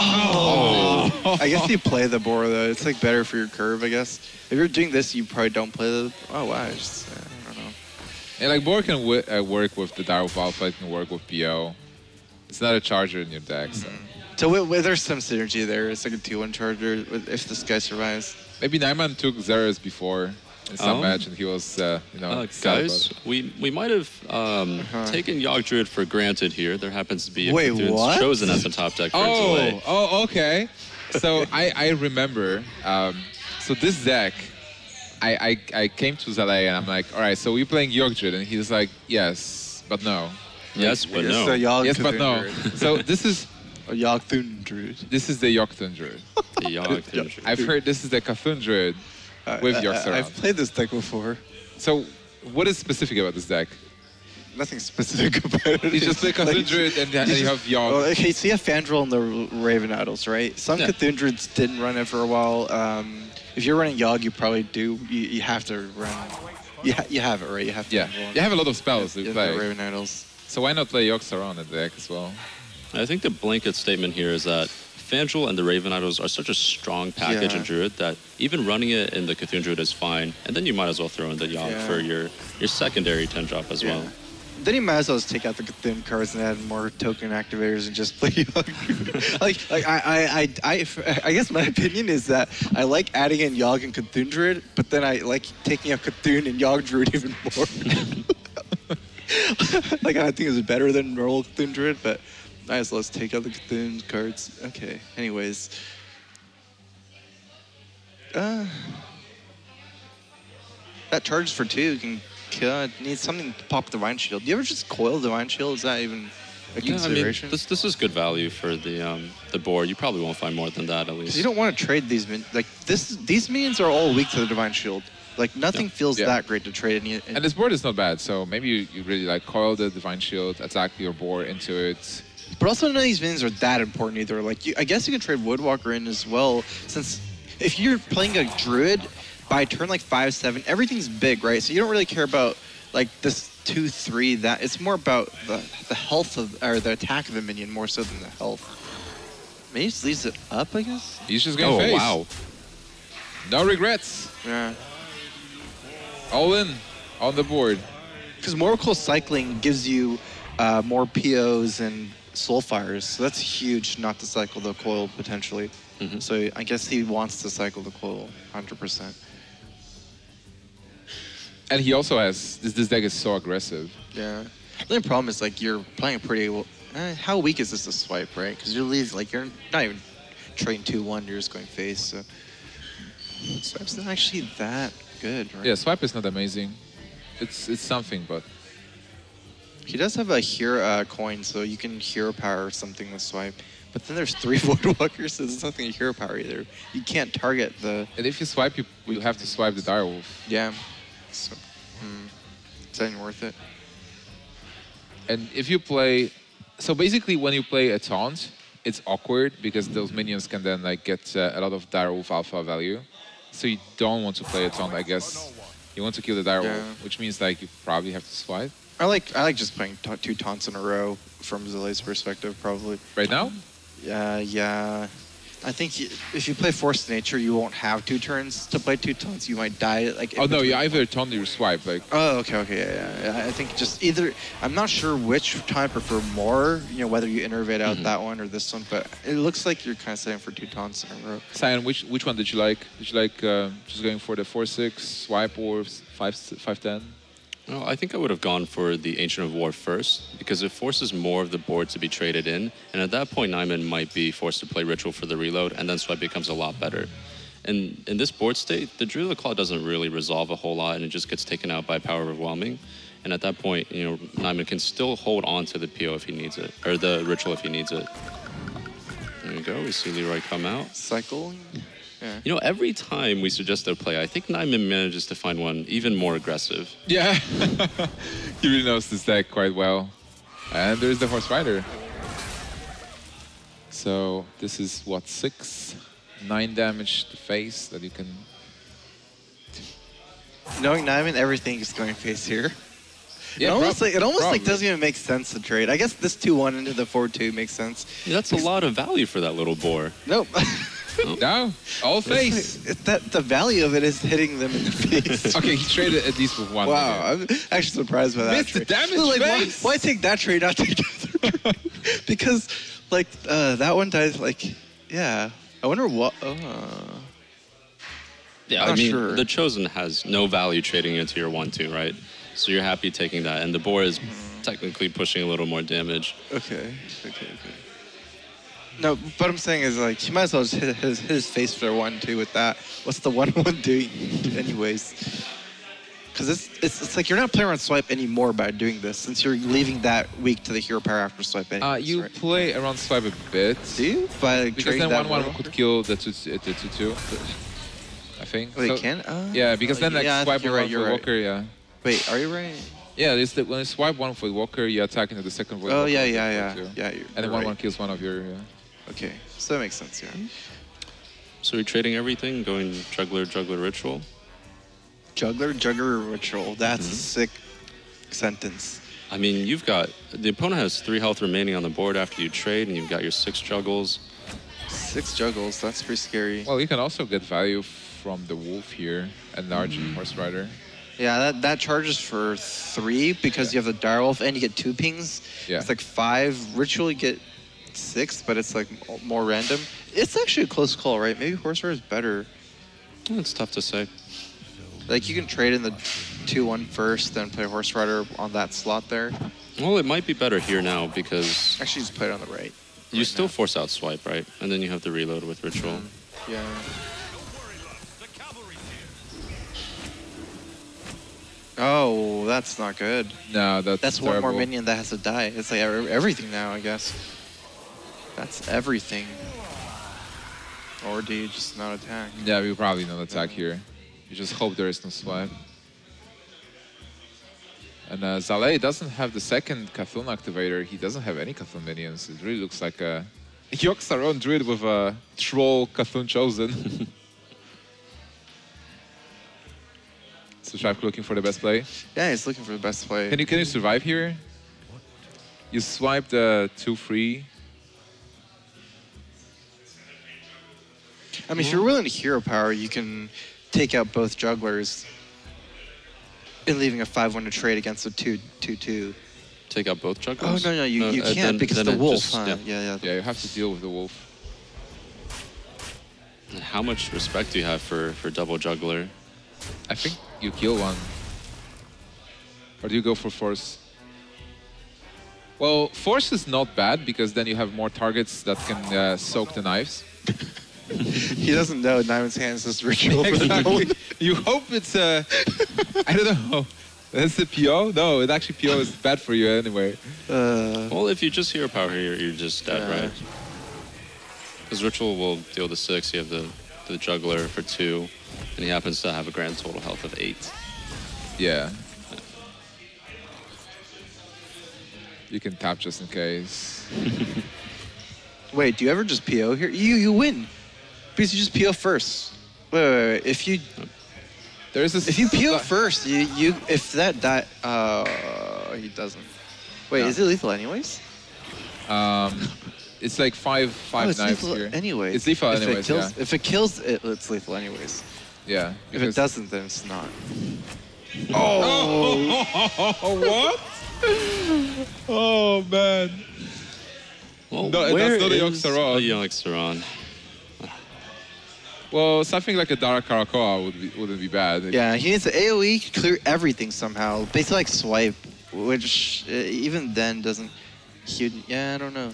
Oh. Oh. I guess you play the boar, though. It's, like, better for your curve, I guess. If you're doing this, you probably don't play the... Oh, wow. I, just, I don't know. And, like, boar can w uh, work with the Dire Wolf Alpha. It can work with P O. It's not a charger in your deck, so... So there's some synergy there. It's like a two one charger if this guy survives. Maybe Naiman took Xerath before in some um, match, and he was, uh, you know... Uh, guys, we, we might have um, uh -huh. taken Yogg Druid for granted here. There happens to be a Wait, what? chosen as the top deck for oh, Zalae. Oh, okay. So I, I remember. Um, so this deck, I, I, I came to Zalae, and I'm like, all right, so we're playing Yogg Druid, and he's like, yes, but no. Yes, but yes, no. So yes, but no. So this is... A Yogg Druid. This is the Yogg Druid. The Yogg Druid. I've heard this is the Cthulhu Druid uh, with Yogg Druid. I've played this deck before. So, what is specific about this deck? Nothing specific about it. You just play Cthulhu Druid like, and, and you have Yogg. Well, okay, so you have Fandral and the Raven Idols, right? Some yeah. Cthulhu Druids didn't run it for a while. Um, if you're running Yogg, you probably do. You, you have to run. You, ha you have it, right? You have to yeah. You have a lot of spells to play. The Raven Idols. So why not play Yogg Druid in the deck as well? I think the blanket statement here is that Fandral and the Raven Idols are such a strong package yeah. in Druid that even running it in the Cthulhu Druid is fine, and then you might as well throw in the Yogg yeah. for your, your secondary ten drop as yeah. well. Then you might as well just take out the Cthulhu cards and add more token activators and just play Yogg. like, like I, I, I, I, I guess my opinion is that I like adding in Yogg and Cthulhu Druid, but then I like taking out Cthulhu and Yogg Druid even more. Like I think it's better than normal Cthulhu Druid, but... I just let's take out the Cthulhu cards. Okay. Anyways. Uh, that charges for two. You can kill it. Needs something to pop Divine Shield. Do you ever just coil Divine Shield? Is that even a consideration? Yeah, I mean, this, this is good value for the um, the board. You probably won't find more than that, at least. You don't want to trade these minions. Like, this, these minions are all weak to the Divine Shield. Like, nothing yeah. feels yeah. that great to trade. And, you, and, and this board is not bad, so maybe you, you really, like, coil the Divine Shield, attack your board into it. But also none of these minions are that important either. Like, you, I guess you can trade Woodwalker in as well, since if you're playing a Druid, by turn like five, seven, everything's big, right? So you don't really care about like this two three that it's more about the the health of or the attack of the minion more so than the health. Mage leaves it up, I guess. He's just gonna oh, face. Oh wow! No regrets. Yeah. All in on the board. Because Morrical cycling gives you uh, more P Os and Soulfires, so that's huge not to cycle the coil potentially. Mm-hmm. So I guess he wants to cycle the coil one hundred percent. And he also has, this, this deck is so aggressive. Yeah. The only problem is like you're playing pretty well. Eh, how weak is this to swipe, right? Because you're leaving, like you're not even trading two one, you're just going face. So. Swipe's not actually that good, right? Yeah, swipe is not amazing. It's it's something, but... He does have a hero uh, coin, so you can hero power or something with swipe. But then there's three Voidwalkers, so there's nothing to hero power either. You can't target the... And if you swipe, you, you have to swipe the Direwolf. Yeah. So, hmm. It's not even worth it. And if you play... So basically, when you play a Taunt, it's awkward because those minions can then like get uh, a lot of Direwolf alpha value. So you don't want to play a Taunt, I guess. You want to kill the Direwolf, yeah. Which means like you probably have to swipe. I like I like just playing ta two taunts in a row from Zalae's perspective, probably. Right now? Yeah, uh, yeah. I think you, if you play Force Nature, you won't have two turns to play two taunts. You might die. Like oh no, you either taunt or swipe. Like oh, okay, okay, yeah, yeah. I think just either. I'm not sure which time I prefer more. You know, whether you innervate out mm-hmm. that one or this one, but it looks like you're kind of setting for two taunts in a row. Sion, which which one did you like? Did you like uh, just going for the four six swipe or five five ten? Well, I think I would have gone for the Ancient of War first, because it forces more of the board to be traded in, and at that point Naiman might be forced to play Ritual for the reload, and then Swipe becomes a lot better. And in this board state, the Druid of the Claw doesn't really resolve a whole lot, and it just gets taken out by Power Overwhelming. And at that point, you know, Naiman can still hold on to the P O if he needs it, or the Ritual if he needs it. There you go, we see Leroy come out. Cycle. Yeah. You know, every time we suggest a play, I think Naiman manages to find one even more aggressive. Yeah. He really knows this deck quite well. And there's the Horse Rider. So this is, what, six? Nine damage to face that you can... Knowing Naiman, everything is going face here. Yeah, it almost, like, it almost like doesn't even make sense to trade. I guess this two one into the four two makes sense. Yeah, that's a lot of value for that little boar. Nope. No, all face. It's that, the value of it is hitting them in the face. Okay, he traded at least with one. Wow, minute. I'm actually surprised by that. Missed the damage so, like, why, why take that trade out the other trade? Because, like, uh, that one dies, like, yeah. I wonder what... Uh, yeah, I mean, sure. The Chosen has no value trading into your one two, right? So you're happy taking that, and the boar is mm. technically pushing a little more damage. Okay, okay, okay. No, what I'm saying is, like, he might as well just hit his, hit his face for one two with that. What's the one one doing, anyways? Because it's, it's it's like you're not playing around swipe anymore by doing this, since you're leaving that weak to the hero power after swipe. Anyways, uh, you right? play around swipe a bit. Do you? By like, because then one one could after? kill the two the two two. I think. Wait, so, can? Uh, yeah, because then like yeah, swipe one right, for right. Walker. Yeah. Wait, are you right? Yeah, it's the, when you swipe one for Walker, you attack into the second. Void oh yeah, yeah, yeah, yeah. You're, and then one right. one kills one of your. Yeah. Okay, so that makes sense, yeah. So we're trading everything, going Juggler, Juggler, Ritual? Juggler, Juggler, Ritual. That's mm-hmm. a sick sentence. I mean, you've got... The opponent has three health remaining on the board after you trade, and you've got your six juggles. Six juggles, that's pretty scary. Well, you can also get value from the wolf here, and Argent mm-hmm. Horse Rider. Yeah, that, that charges for three, because yeah. you have the Direwolf, and you get two pings. Yeah. It's like five. Ritual, you get... six, but it's like more random. It's actually a close call, right? Maybe Horse Rider is better. It's tough to say. Like you can trade in the two one first, then play Horse Rider on that slot there. Well, it might be better here now because actually just play it on the right. You right still now. force out swipe, right? And then you have to reload with Ritual. Mm-hmm. Yeah. Oh, that's not good. No, that's that's terrible. One more minion that has to die. It's like everything now, I guess. That's everything. Or do you just not attack? Yeah, we probably not attack yeah. here. You just hope there is no swipe. And uh, Zalae doesn't have the second Cthulhu activator. He doesn't have any Cthulhu minions. It really looks like a Yogg Saron Druid with a troll Cthulhu Chosen. So Shrive looking for the best play? Yeah, he's looking for the best play. Can you, can you survive here? You swipe the two three. I mean, if you're willing to hero power, you can take out both jugglers and leaving a five one to trade against a two two two. Take out both jugglers? Oh, no, no, you, no, you uh, can't then, because then the wolf. Just, huh? yeah. Yeah, yeah. yeah, you have to deal with the wolf. And how much respect do you have for, for double juggler? I think you kill one. Or do you go for force? Well, force is not bad because then you have more targets that can uh, soak the knives. He doesn't know Naiman's hand is this ritual for the gold. You hope it's a... I don't know. That's the P O? No, it actually P O is bad for you anyway. Uh, well, if you just hero power here, you're just dead, yeah. right? Because Ritual will deal the six, you have the, the Juggler for two, and he happens to have a grand total health of eight. Yeah. yeah. You can tap just in case. Wait, do you ever just P O here? You, you win! Because you just P O first. Wait, wait, wait, if you... There is this if you P O first, you, you if that die... Uh, he doesn't. Wait, no. Is it lethal anyways? Um, it's like five, five oh, it's knives lethal here. Anyways. It's lethal if anyways, it kills, yeah. If it kills, it, it's lethal anyways. Yeah. If it doesn't, then it's not. Oh! oh, oh, oh, oh what? Oh, man. Well, no, that's not a Yogg Saron. A Yogg Saron. Well, something like a Dara Karakoa would be, wouldn't be bad. Yeah, he needs to AoE clear everything somehow. Basically like swipe, which uh, even then doesn't... He, yeah, I don't know.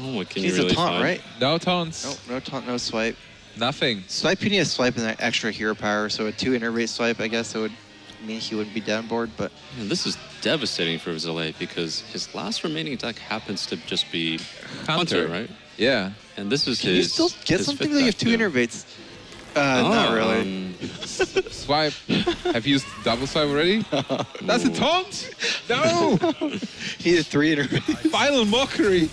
Oh, what can he needs really a taunt, find? Right? No taunts. No, no taunt, no swipe. Nothing. Swipe, you need a swipe and an extra hero power. So a two innervate swipe, I guess, it would mean he wouldn't be downboard, but... Man, this is devastating for Zalae because his last remaining attack happens to just be Hunter, Hunter right? Yeah. And this is Can his. You still get something that you have two innervates? Uh, oh, not really. Um, swipe. Have you used double swipe already? No. That's a taunt? No! He did three innervates. Final mockery!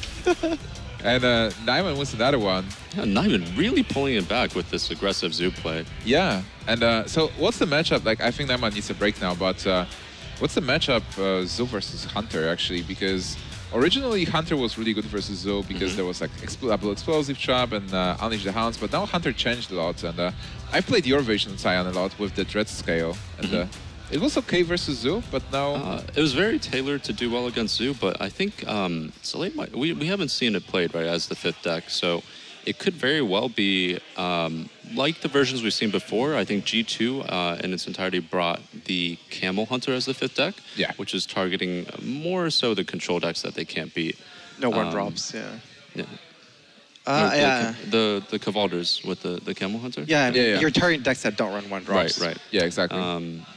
And uh, Naiman wins another one. Yeah, Naiman really pulling it back with this aggressive Zoo play. Yeah. And uh, so what's the matchup? Like, I think Naiman needs a break now, but uh, what's the matchup uh, Zoo versus Hunter actually? Because originally, Hunter was really good versus Zoo because mm-hmm. there was like expl double explosive trap and uh, Unleash the Hounds, but now Hunter changed a lot. And uh, I played your version of Scion a lot with the Dread Scale. And mm-hmm. uh, it was okay versus Zoo, but now... Uh, it was very tailored to do well against Zoo, but I think um, Zalae might, we, we haven't seen it played right as the fifth deck, so it could very well be um, like the versions we've seen before. I think G two uh, in its entirety brought the Camel Hunter as the fifth deck, yeah. which is targeting more so the control decks that they can't beat. No one um, drops, yeah. yeah. Uh, no, yeah. The, the, the Cavalders with the, the Camel Hunter? Yeah, I mean, yeah, yeah, you're targeting decks that don't run one drops. Right, right. Yeah, exactly. Um,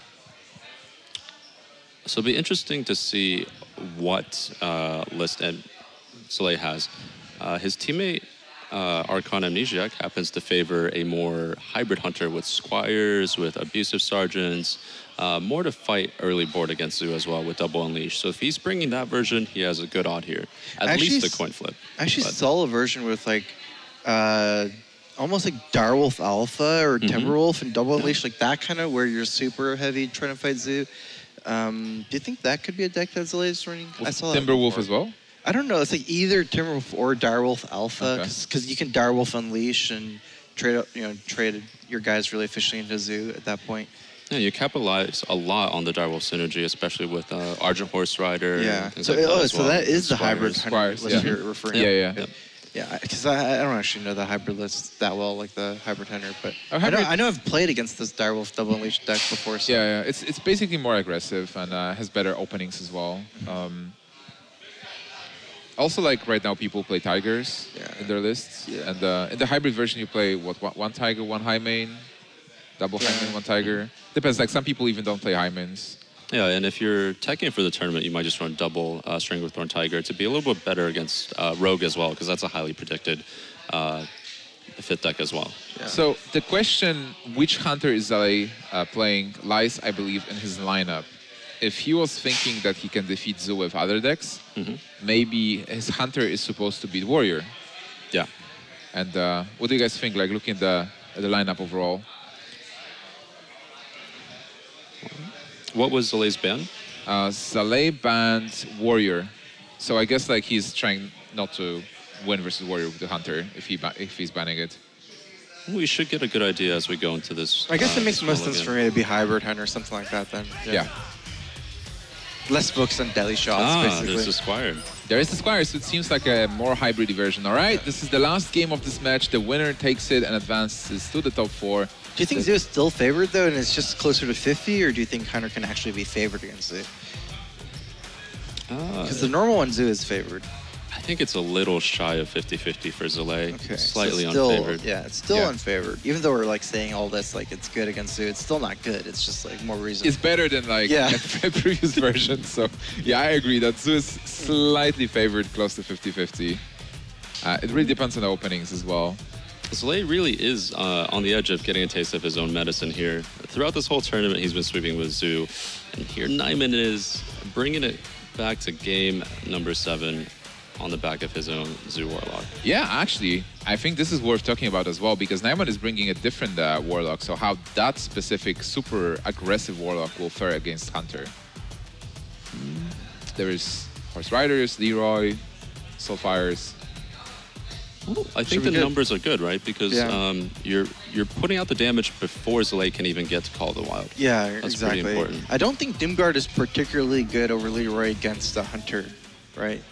so it'll be interesting to see what uh, list Zalae has. Uh, his teammate... Uh, Archon Amnesiac happens to favor a more hybrid hunter with squires, with abusive sergeants, uh, more to fight early board against Zoo as well with double unleash. So if he's bringing that version, he has a good odd here. At actually, least a coin flip. I actually but. saw a version with like uh, almost like Direwolf Alpha or mm-hmm. Timberwolf and double unleash, yeah. like that kind of where you're super heavy trying to fight Zoo. Um, do you think that could be a deck that's the latest running? Well, I saw Timberwolf that as well. I don't know. It's like either Timberwolf or Direwolf Alpha, because okay. you can Direwolf Unleash and trade, you know, trade your guys really efficiently into Zoo at that point. Yeah, you capitalize a lot on the Direwolf synergy, especially with uh, Argent Horse Rider. Yeah. So, like that oh, so well. that is the hybrid Squires, hunter list yeah. you're referring yeah, to. Yeah, yeah, yeah. Because yeah, I, I don't actually know the hybrid list that well, like the hybrid hunter, but hybrid I, know, I know I've played against this Direwolf Double Unleash deck before. So. Yeah, yeah. It's it's basically more aggressive and uh, has better openings as well. Um, Also, like right now, people play Tigers yeah. in their lists. Yeah. And uh, in the hybrid version, you play what one Tiger, one High Main, double yeah. High Main, one Tiger. Depends. Like some people even don't play High Mains. Yeah, and if you're teching for the tournament, you might just run double uh, String with Thorn Tiger to be a little bit better against uh, Rogue as well, because that's a highly predicted uh, fit deck as well. Yeah. So the question, which Hunter is Zalae uh, playing, lies, I believe, in his lineup. If he was thinking that he can defeat Zoo with other decks, mm-hmm. maybe his Hunter is supposed to beat Warrior. Yeah. And uh, what do you guys think, like, looking at the, at the lineup overall? what was Zalae's ban? Uh, Zalae banned Warrior. So I guess like he's trying not to win versus Warrior with the Hunter if he if he's banning it. We should get a good idea as we go into this. I guess uh, it makes most sense for me to be Hybrid Hunter or something like that then. Yeah. yeah. Less books and deli shots, ah, basically. There's a Squire. There is a Squire, so it seems like a more hybrid version. All right, this is the last game of this match. The winner takes it and advances to the top four. Do you think the Zoo is still favored, though, and it's just closer to fifty? Or do you think Hunter can actually be favored against Zoo? Because uh, the normal one, Zoo, is favored. I think it's a little shy of fifty fifty for Zalae. Okay. Slightly so still, unfavored. Yeah, it's still yeah. unfavored. Even though we're like saying all this, like it's good against Zoo, it's still not good. It's just like more reason. It's better than like yeah. a previous version. So yeah, I agree that Zoo is slightly favored, close to fifty fifty. Uh, it really depends on the openings as well. Zalae really is uh, on the edge of getting a taste of his own medicine here. Throughout this whole tournament, he's been sweeping with Zoo. And here Naiman is bringing it back to game number seven on the back of his own Zoo Warlock. Yeah, actually, I think this is worth talking about as well because Naiman is bringing a different uh, Warlock, so how that specific super aggressive Warlock will fare against Hunter. There is Horse Riders, Leroy, Soulfires. Ooh, I think the good? numbers are good, right? Because yeah. um, you're you're putting out the damage before Zalae can even get to Call of the Wild. Yeah, That's exactly. pretty important. I don't think Doomguard is particularly good over Leroy against the Hunter, right?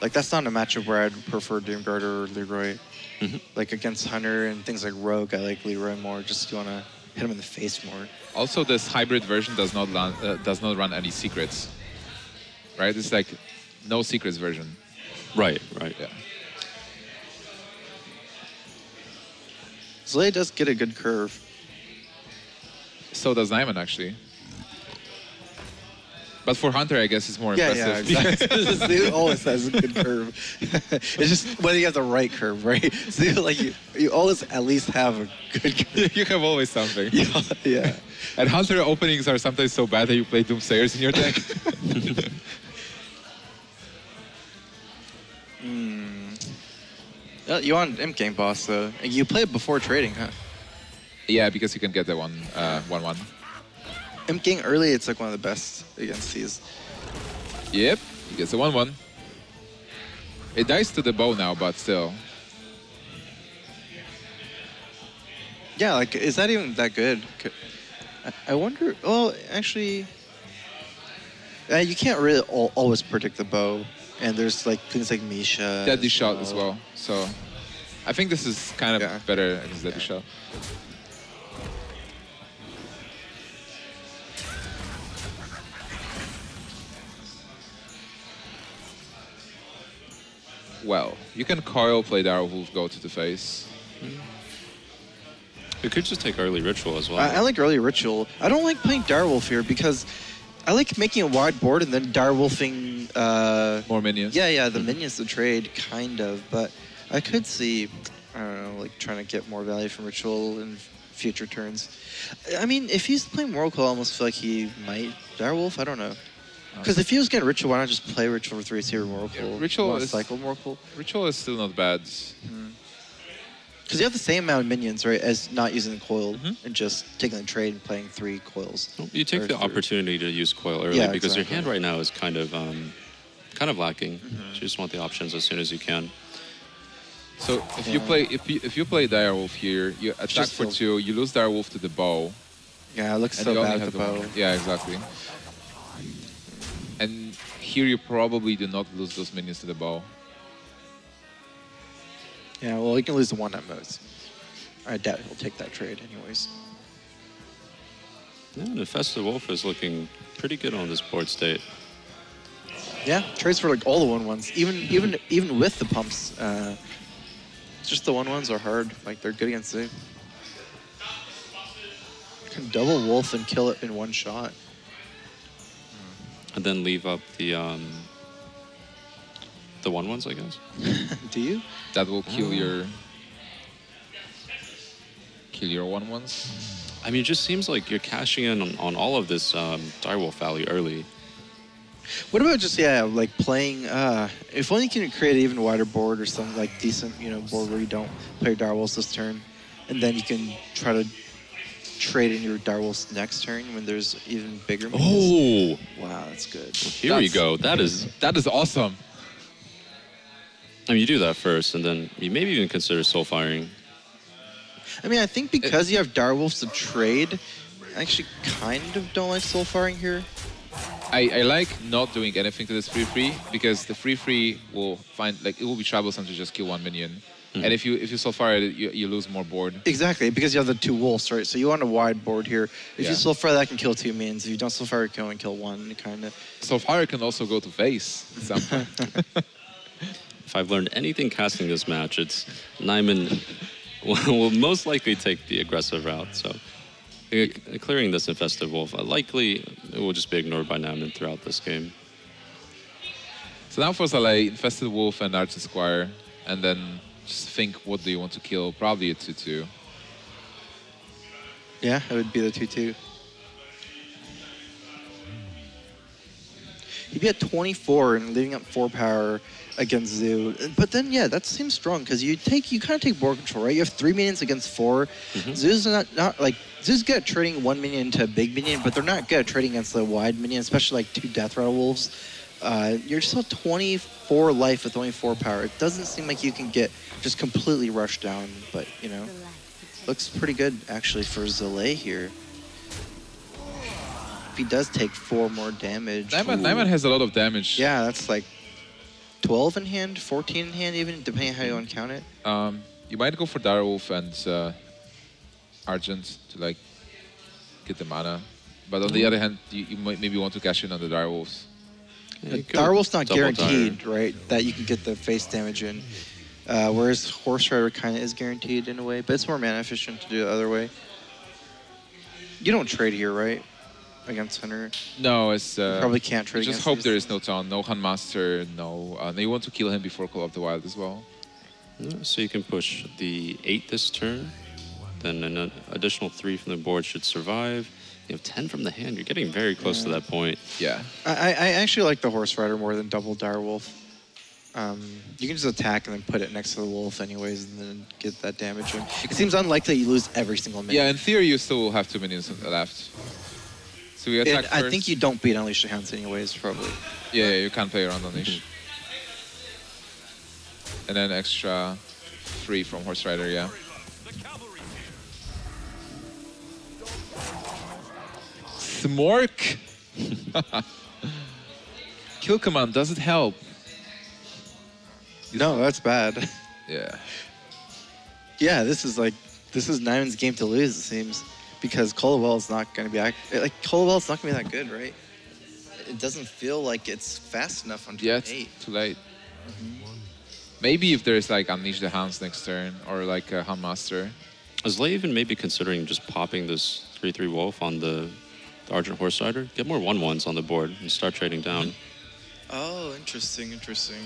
Like, that's not a matchup where I'd prefer Doomguard or Leroy. Mm-hmm. Like, against Hunter and things like Rogue, I like Leroy more. Just you want to hit him in the face more. Also, this hybrid version does not, run, uh, does not run any secrets, right? It's like no secrets version. Right, right. Yeah. Zalae does get a good curve. So does Naiman, actually. But for Hunter, I guess it's more yeah, impressive. Yeah, exactly. Zoo always has a good curve. It's just whether you have the right curve, right? Zoo, like, you, you always at least have a good curve. You have always something. Yeah. yeah. And Hunter openings are sometimes so bad that you play Doomsayers in your deck. mm. You want Imp Game Boss, though. You play it before trading, huh? Yeah, because you can get that one, uh, one, one. Imp King early, it's like one of the best against these. Yep, he gets a one one. It dies to the bow now, but still. Yeah, like, is that even that good? I wonder, well, actually, you can't really always predict the bow. And there's like things like Misha. Deadly as Shot well. as well. So I think this is kind of yeah. better against Deadly yeah. Shot. Well, you can coil play Direwolf, go to the face. You could just take early Ritual as well. I, I like early Ritual. I don't like playing Direwolf here because I like making a wide board and then Direwolfing... Uh, More minions? Yeah, yeah, the mm-hmm. minions to trade, kind of. But I could see, I don't know, like trying to get more value from Ritual in future turns. I mean, if he's playing Whirlpool, I almost feel like he might Direwolf. I don't know. Because if he was getting Ritual, why not just play Ritual for three, zero, Whirlpool? Yeah, Ritual is cycle Whirlpool. Ritual is still not bad. Because mm. you have the same amount of minions, right, as not using the coil mm-hmm. and just taking the trade and playing three coils. Well, you take the three. opportunity to use coil early yeah, because exactly. your hand right now is kind of um, kind of lacking. Mm-hmm. So you just want the options as soon as you can. So if yeah. you play if you, if you play Direwolf here, you attack for two, you lose Direwolf to the bow. Yeah, it looks so bad at the bow. One. Yeah, exactly. And here you probably do not lose those minions to the bow. Yeah, well, you can lose the one at most. I doubt he'll take that trade anyways. Yeah, and the Festive Wolf is looking pretty good on this board state. Yeah, trades for like all the one ones, even even even with the pumps. Uh, just the one ones are hard. Like they're good against Zoo. You can double Wolf and kill it in one shot. And then leave up the um, the one ones, I guess. Do you? That will kill oh. your kill your one ones. I mean, it just seems like you're cashing in on, on all of this um, Direwolf value early. What about just yeah, like playing? Uh, if only you can create an even wider board or something like decent, you know, board where you don't play Direwolves this turn, and then you can try to trade in your Direwolves next turn when there's even bigger moves. Oh! Wow, that's good. Here we go. That is that is awesome. I mean, you do that first, and then you maybe even consider soulfiring. I mean, I think because it, you have Direwolves of trade, I actually kind of don't like soulfiring here. I, I like not doing anything to this three three because the three three will find, like, it will be troublesome to just kill one minion. Mm-hmm. And if you if you soulfire it, you, you lose more board. Exactly, because you have the two wolves, right? So you want a wide board here. If yeah. you soulfire, that can kill two minions. If you don't soulfire, it can only kill one, kind of. Soulfire can also go to face at some point. If I've learned anything casting this match, it's Naiman will most likely take the aggressive route. So clearing this Infested Wolf, likely it will just be ignored by Naiman throughout this game. So now for Zalae, Infested Wolf and Argent Squire, and then just think, what do you want to kill? Probably a two two. Yeah, it would be the two two. He'd be at twenty-four and leaving up four power against Zoo. But then, yeah, that seems strong because you take, you kind of take board control, right? You have three minions against four. Mm-hmm. Zoo's not, not like, Zoo's good at trading one minion to a big minion, but they're not good at trading against the wide minion, especially like two Death Rattle Wolves. Uh, you're still at twenty-four life with only four power. It doesn't seem like you can get just completely rushed down, but you know, looks pretty good actually for Zalae here. If he does take four more damage, Naiman, Naiman has a lot of damage. Yeah, that's like twelve in hand, fourteen in hand, even depending on how you want to count it. Um, you might go for Direwolf and uh, Argent to like get the mana, but on mm. the other hand, you, you might maybe want to cash in on the Direwolves. Yeah, Direwolf's not guaranteed, tire. right, that you can get the face damage in, uh, whereas Horse Rider kind of is guaranteed in a way, but it's more mana efficient to do the other way. You don't trade here, right, against Hunter? No, it's... Uh, you probably can't trade against just hope these. There is no taunt, no Hunt Master, no... Uh, they want to kill him before Call of the Wild as well. So you can push the eight this turn, then an additional three from the board should survive. You have ten from the hand. You're getting very close yeah. to that point. Yeah. I, I actually like the Horse Rider more than double Direwolf. Um, you can just attack and then put it next to the wolf anyways and then get that damage in. It seems unlikely you lose every single minion. Yeah, in theory, you still will have two minions left. So we attack it, first. I think you don't beat Unleash the Hounds anyways, probably. Yeah, yeah, you can't play around Unleash. Mm-hmm. And then extra three from Horse Rider, yeah. Smork! Kill command doesn't help. No, that's bad. Yeah. Yeah, this is like, this is Naiman's game to lose, it seems, because Colwell's not going to be, like, Colwell's not going to be that good, right? It doesn't feel like it's fast enough on turn yeah, eight. It's too late. Mm-hmm. Maybe if there's like Unleash the Hounds next turn, or like a Hound Master. Zalae even maybe considering just popping this three three Wolf on the The Argent Horse Rider, get more one ones on the board and start trading down. Oh, interesting, interesting.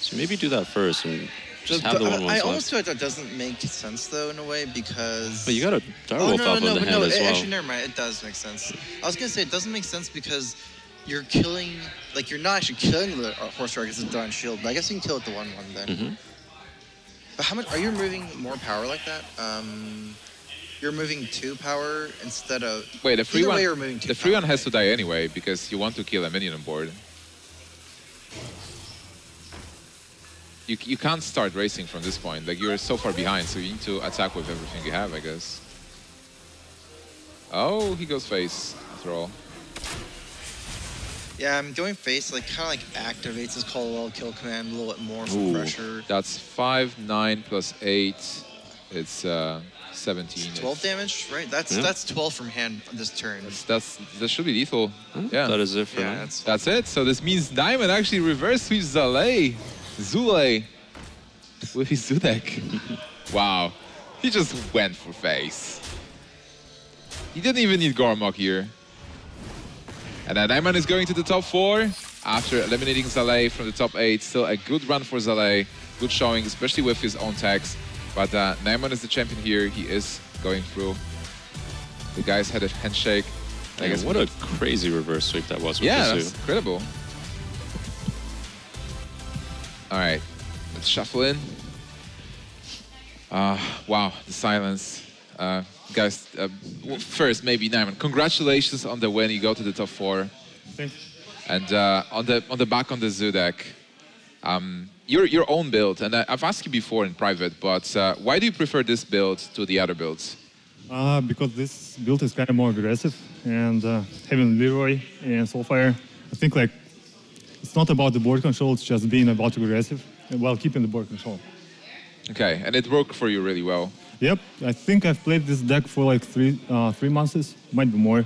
So maybe do that first and just the, have the one ones I, I almost feel like that doesn't make sense, though, in a way, because... But you got a Direwolf oh, no, up no, on no, the hand no, as well. Actually, never mind, it does make sense. I was going to say, it doesn't make sense because you're killing... Like, you're not actually killing the Horse Rider because it's on shield, but I guess you can kill it the one one then. Mm-hmm. But how much... Are you removing more power like that? Um... You're moving two power instead of... Wait, the free one, way you're moving two the free power, one has right? to die anyway, because you want to kill a minion on board. You, you can't start racing from this point. Like, you're so far behind, so you need to attack with everything you have, I guess. Oh, he goes face, after all. Yeah, I'm going face, like, kind of like activates his Call Kill Command a little bit more for Ooh, pressure. That's five, nine, plus eight. It's... Uh, seventeen. twelve damage, right? That's yeah. that's twelve from hand this turn. That's, that's that should be lethal. Huh? Yeah. That is it for yeah, that's, that's it. So this means Naiman actually reverse sweeps Zalae, Zulae with his Zoo deck. Wow, he just went for face. He didn't even need Gormok here. And then Naiman is going to the top four after eliminating Zalae from the top eight. Still a good run for Zalae. Good showing, especially with his own tags. But uh, Naiman is the champion here. He is going through. The guys had a handshake. I guess what a crazy reverse sweep that was with yeah, the Zoo. That's incredible. All right, let's shuffle in. Uh, wow, the silence. Uh, guys, uh, well, first maybe Naiman, congratulations on the win. You go to the top four. Thanks. And uh, on the on the back on the Zoo deck, um, your your own build. And I, I've asked you before in private, but uh, why do you prefer this build to the other builds? Uh, because this build is kind of more aggressive, and uh, having Leroy and Soulfire, I think like it's not about the board control. It's just being about aggressive while keeping the board control. Okay, and it worked for you really well. Yep, I think I've played this deck for like three uh, three months, might be more.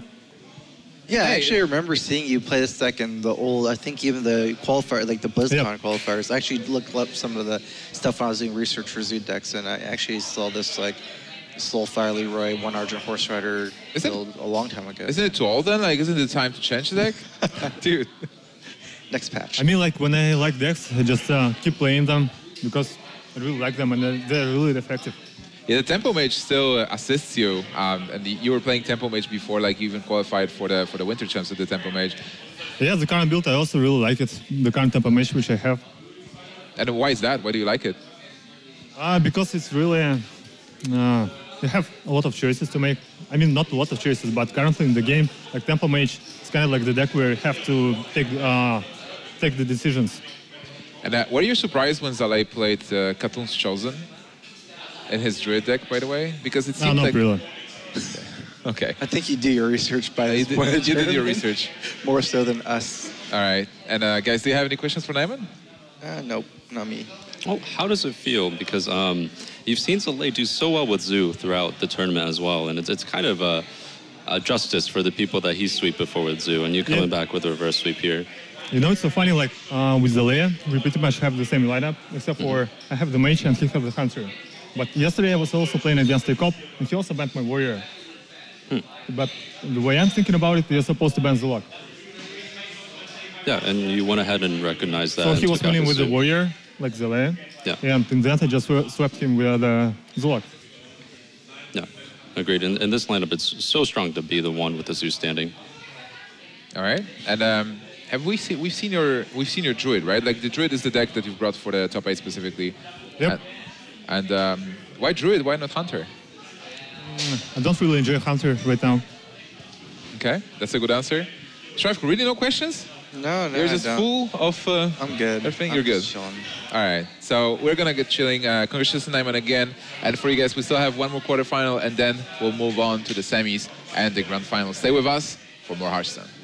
Yeah, I actually remember seeing you play this deck in the old, I think even the qualifier, like the BlizzCon yep. qualifiers. I actually looked up some of the stuff when I was doing research for Zoo decks, and I actually saw this like Soulfire Leroy, one Argent Horse Rider build a long time ago. Isn't it too old then? Like, isn't it time to change the deck? Dude. Next patch. I mean, like, when I like decks, I just uh, keep playing them because I really like them and they're, they're really effective. Yeah, the Tempo Mage still uh, assists you, um, and the, you were playing Tempo Mage before, like you even qualified for the for the Winter Champs with the Tempo Mage. Yeah, the current build, I also really like it, the current Tempo Mage which I have. And why is that? Why do you like it? Uh, because it's really, uh, you have a lot of choices to make. I mean, not a lot of choices, but currently in the game, like Tempo Mage, it's kind of like the deck where you have to take, uh, take the decisions. And uh, were you surprised when Zalae played uh, Khatune's Chosen in his Druid deck, by the way? Because it seemed no, not like... really. Okay. I think you do your research by this point. You did your research. More so than us. All right. And uh, guys, do you have any questions for Naiman? Uh, nope, not me. Oh, how does it feel? Because um, you've seen Zalae do so well with Zoo throughout the tournament as well, and it's, it's kind of a, a justice for the people that he sweeped before with Zoo, and you coming yeah. back with a reverse sweep here. You know, it's so funny, like, uh, with Zalae, we pretty much have the same lineup, except for mm -hmm. I have the Mage and he has the Hunter. But yesterday I was also playing against a cop, and he also banned my Warrior. Hmm. But the way I'm thinking about it, you're supposed to ban Zalae. Yeah, and you went ahead and recognized that. So he was winning with the Warrior, like Zalae, yeah. and in that I just swept him with the uh, Zalae. Yeah, agreed. In, in this lineup, it's so strong to be the one with the Zoo standing. All right, and... Um, Have we seen? We've seen your. We've seen your Druid, right? Like the Druid is the deck that you've brought for the top eight specifically. Yep. And, and um, why Druid? Why not Hunter? Mm, I don't really enjoy Hunter right now. Okay, that's a good answer. Shrive, really no questions? No, no. You're just I don't. full of. Uh, I'm good. Everything. I'm You're good. Chilling. All right. So we're gonna get chilling. Uh, Congratulations, Naiman, again. And for you guys, we still have one more quarterfinal, and then we'll move on to the semis and the grand final. Stay with us for more Hearthstone.